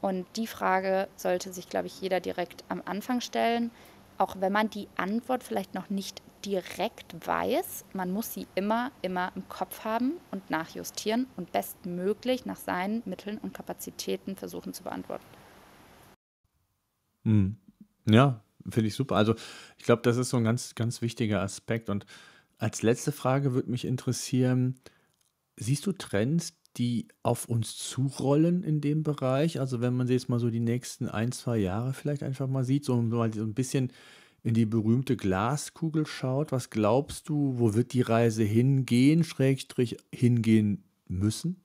Und die Frage sollte sich, glaube ich, jeder direkt am Anfang stellen, auch wenn man die Antwort vielleicht noch nicht direkt weiß. Man muss sie immer, immer im Kopf haben und nachjustieren und bestmöglich nach seinen Mitteln und Kapazitäten versuchen zu beantworten. Hm. Ja, finde ich super. Also ich glaube, das ist so ein ganz, ganz wichtiger Aspekt. Und als letzte Frage würde mich interessieren, siehst du Trends, die auf uns zurollen in dem Bereich? Also wenn man sie jetzt mal so die nächsten 1-2 Jahre vielleicht einfach mal sieht, so mal so ein bisschen in die berühmte Glaskugel schaut, was glaubst du, wo wird die Reise hingehen, Schrägstrich hingehen müssen?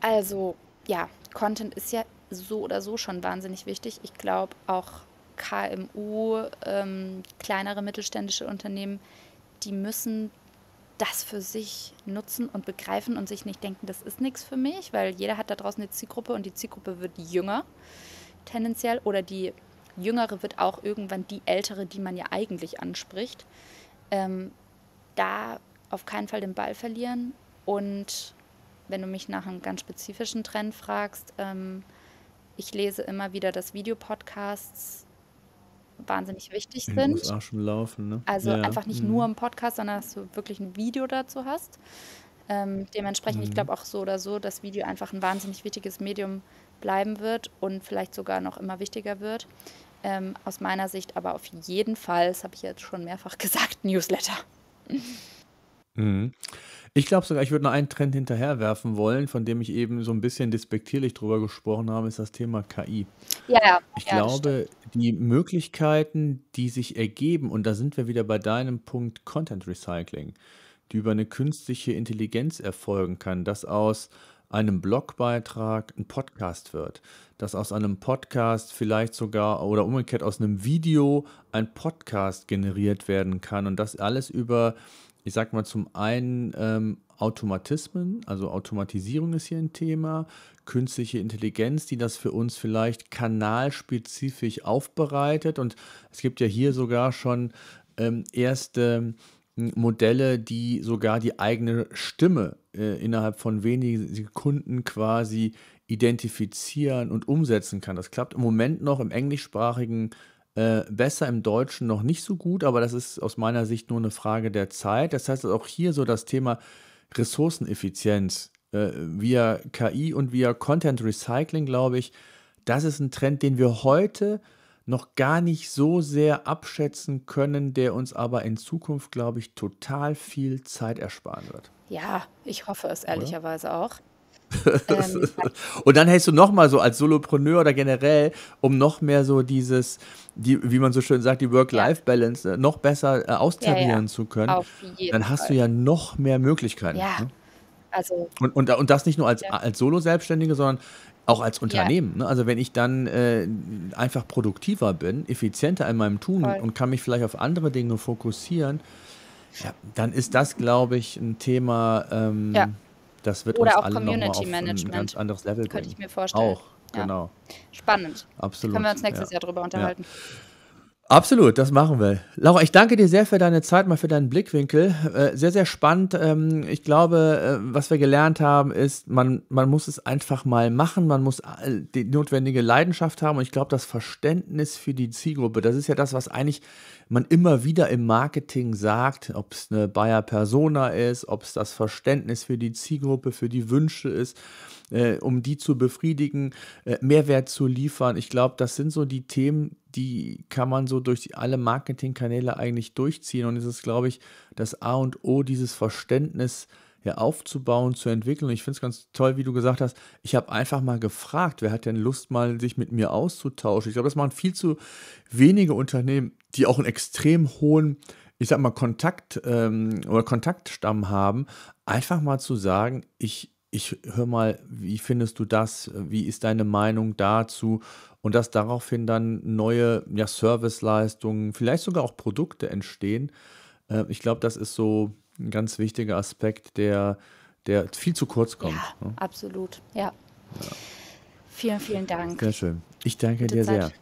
Also ja, Content ist ja so oder so schon wahnsinnig wichtig. Ich glaube auch KMU, kleinere mittelständische Unternehmen, die müssen das für sich nutzen und begreifen und sich nicht denken, das ist nichts für mich, weil jeder hat da draußen eine Zielgruppe und die Zielgruppe wird jünger tendenziell oder die Jüngere wird auch irgendwann die Ältere, die man ja eigentlich anspricht. Da auf keinen Fall den Ball verlieren und wenn du mich nach einem ganz spezifischen Trend fragst, ich lese immer wieder, dass Videopodcasts wahnsinnig wichtig sind. Muss auch schon laufen, ne? Also ja, einfach nicht nur im Podcast, sondern dass du wirklich ein Video dazu hast. Dementsprechend, ich glaube auch so oder so, dass Video einfach ein wahnsinnig wichtiges Medium bleiben wird und vielleicht sogar noch immer wichtiger wird. Aus meiner Sicht aber auf jeden Fall, das habe ich jetzt schon mehrfach gesagt, Newsletter. Mhm. Ich glaube sogar, ich würde noch einen Trend hinterherwerfen wollen, von dem ich eben so ein bisschen despektierlich drüber gesprochen habe, ist das Thema KI. Ja, ich glaube, die Möglichkeiten, die sich ergeben, und da sind wir wieder bei deinem Punkt Content Recycling, die über eine künstliche Intelligenz erfolgen kann, dass aus einem Blogbeitrag ein Podcast wird, dass aus einem Podcast vielleicht sogar oder umgekehrt aus einem Video ein Podcast generiert werden kann und das alles über, ich sag mal, zum einen Automatismen, also Automatisierung ist hier ein Thema, künstliche Intelligenz, die das für uns vielleicht kanalspezifisch aufbereitet und es gibt ja hier sogar schon erste Modelle, die sogar die eigene Stimme innerhalb von wenigen Sekunden quasi identifizieren und umsetzen kann. Das klappt im Moment noch im englischsprachigen besser, im Deutschen noch nicht so gut, aber das ist aus meiner Sicht nur eine Frage der Zeit. Das heißt, auch hier so das Thema Ressourceneffizienz via KI und via Content Recycling, glaube ich, das ist ein Trend, den wir heute noch gar nicht so sehr abschätzen können, der uns aber in Zukunft, glaube ich, total viel Zeit ersparen wird. Ja, ich hoffe es ehrlicherweise auch. Und dann hältst du nochmal so als Solopreneur oder generell, um noch mehr so dieses, wie man so schön sagt, die Work-Life-Balance noch besser austarieren zu können. Auf jeden dann hast Fall. Du ja noch mehr Möglichkeiten. Ja. Ne? Also, und das nicht nur als Solo-Selbstständige, sondern auch als Unternehmen. Ne? Also wenn ich dann einfach produktiver bin, effizienter in meinem Tun und kann mich vielleicht auf andere Dinge fokussieren, ja, dann ist das, glaube ich, ein Thema, das wird oder uns auch alle nochmal auf ein ganz anderes Level bringen. Könnte ich mir vorstellen. Auch, genau. Ja. Spannend. Absolut. Können wir uns nächstes Jahr drüber unterhalten. Ja. Absolut, das machen wir. Laura, ich danke dir sehr für deine Zeit, mal für deinen Blickwinkel. Sehr, sehr spannend. Ich glaube, was wir gelernt haben, ist, man muss es einfach mal machen, man muss die notwendige Leidenschaft haben und ich glaube, das Verständnis für die Zielgruppe, das ist ja das, was eigentlich man immer wieder im Marketing sagt, ob es eine Buyer Persona ist, ob es das Verständnis für die Zielgruppe, für die Wünsche ist, um die zu befriedigen, Mehrwert zu liefern. Ich glaube, das sind so die Themen, die kann man so durch alle Marketingkanäle eigentlich durchziehen. Und es ist, glaube ich, das A und O, dieses Verständnis ja aufzubauen, zu entwickeln. Und ich finde es ganz toll, wie du gesagt hast, ich habe einfach mal gefragt, wer hat denn Lust, mal sich mit mir auszutauschen. Ich glaube, das machen viel zu wenige Unternehmen, die auch einen extrem hohen, ich sag mal, Kontakt oder Kontaktstamm haben, einfach mal zu sagen, ich ich höre mal, wie findest du das? Wie ist deine Meinung dazu? Und dass daraufhin dann neue Serviceleistungen, vielleicht sogar auch Produkte entstehen. Ich glaube, das ist so ein ganz wichtiger Aspekt, der viel zu kurz kommt. Ja, ne? Absolut, ja. Vielen, vielen Dank. Sehr schön. Ich danke dir sehr.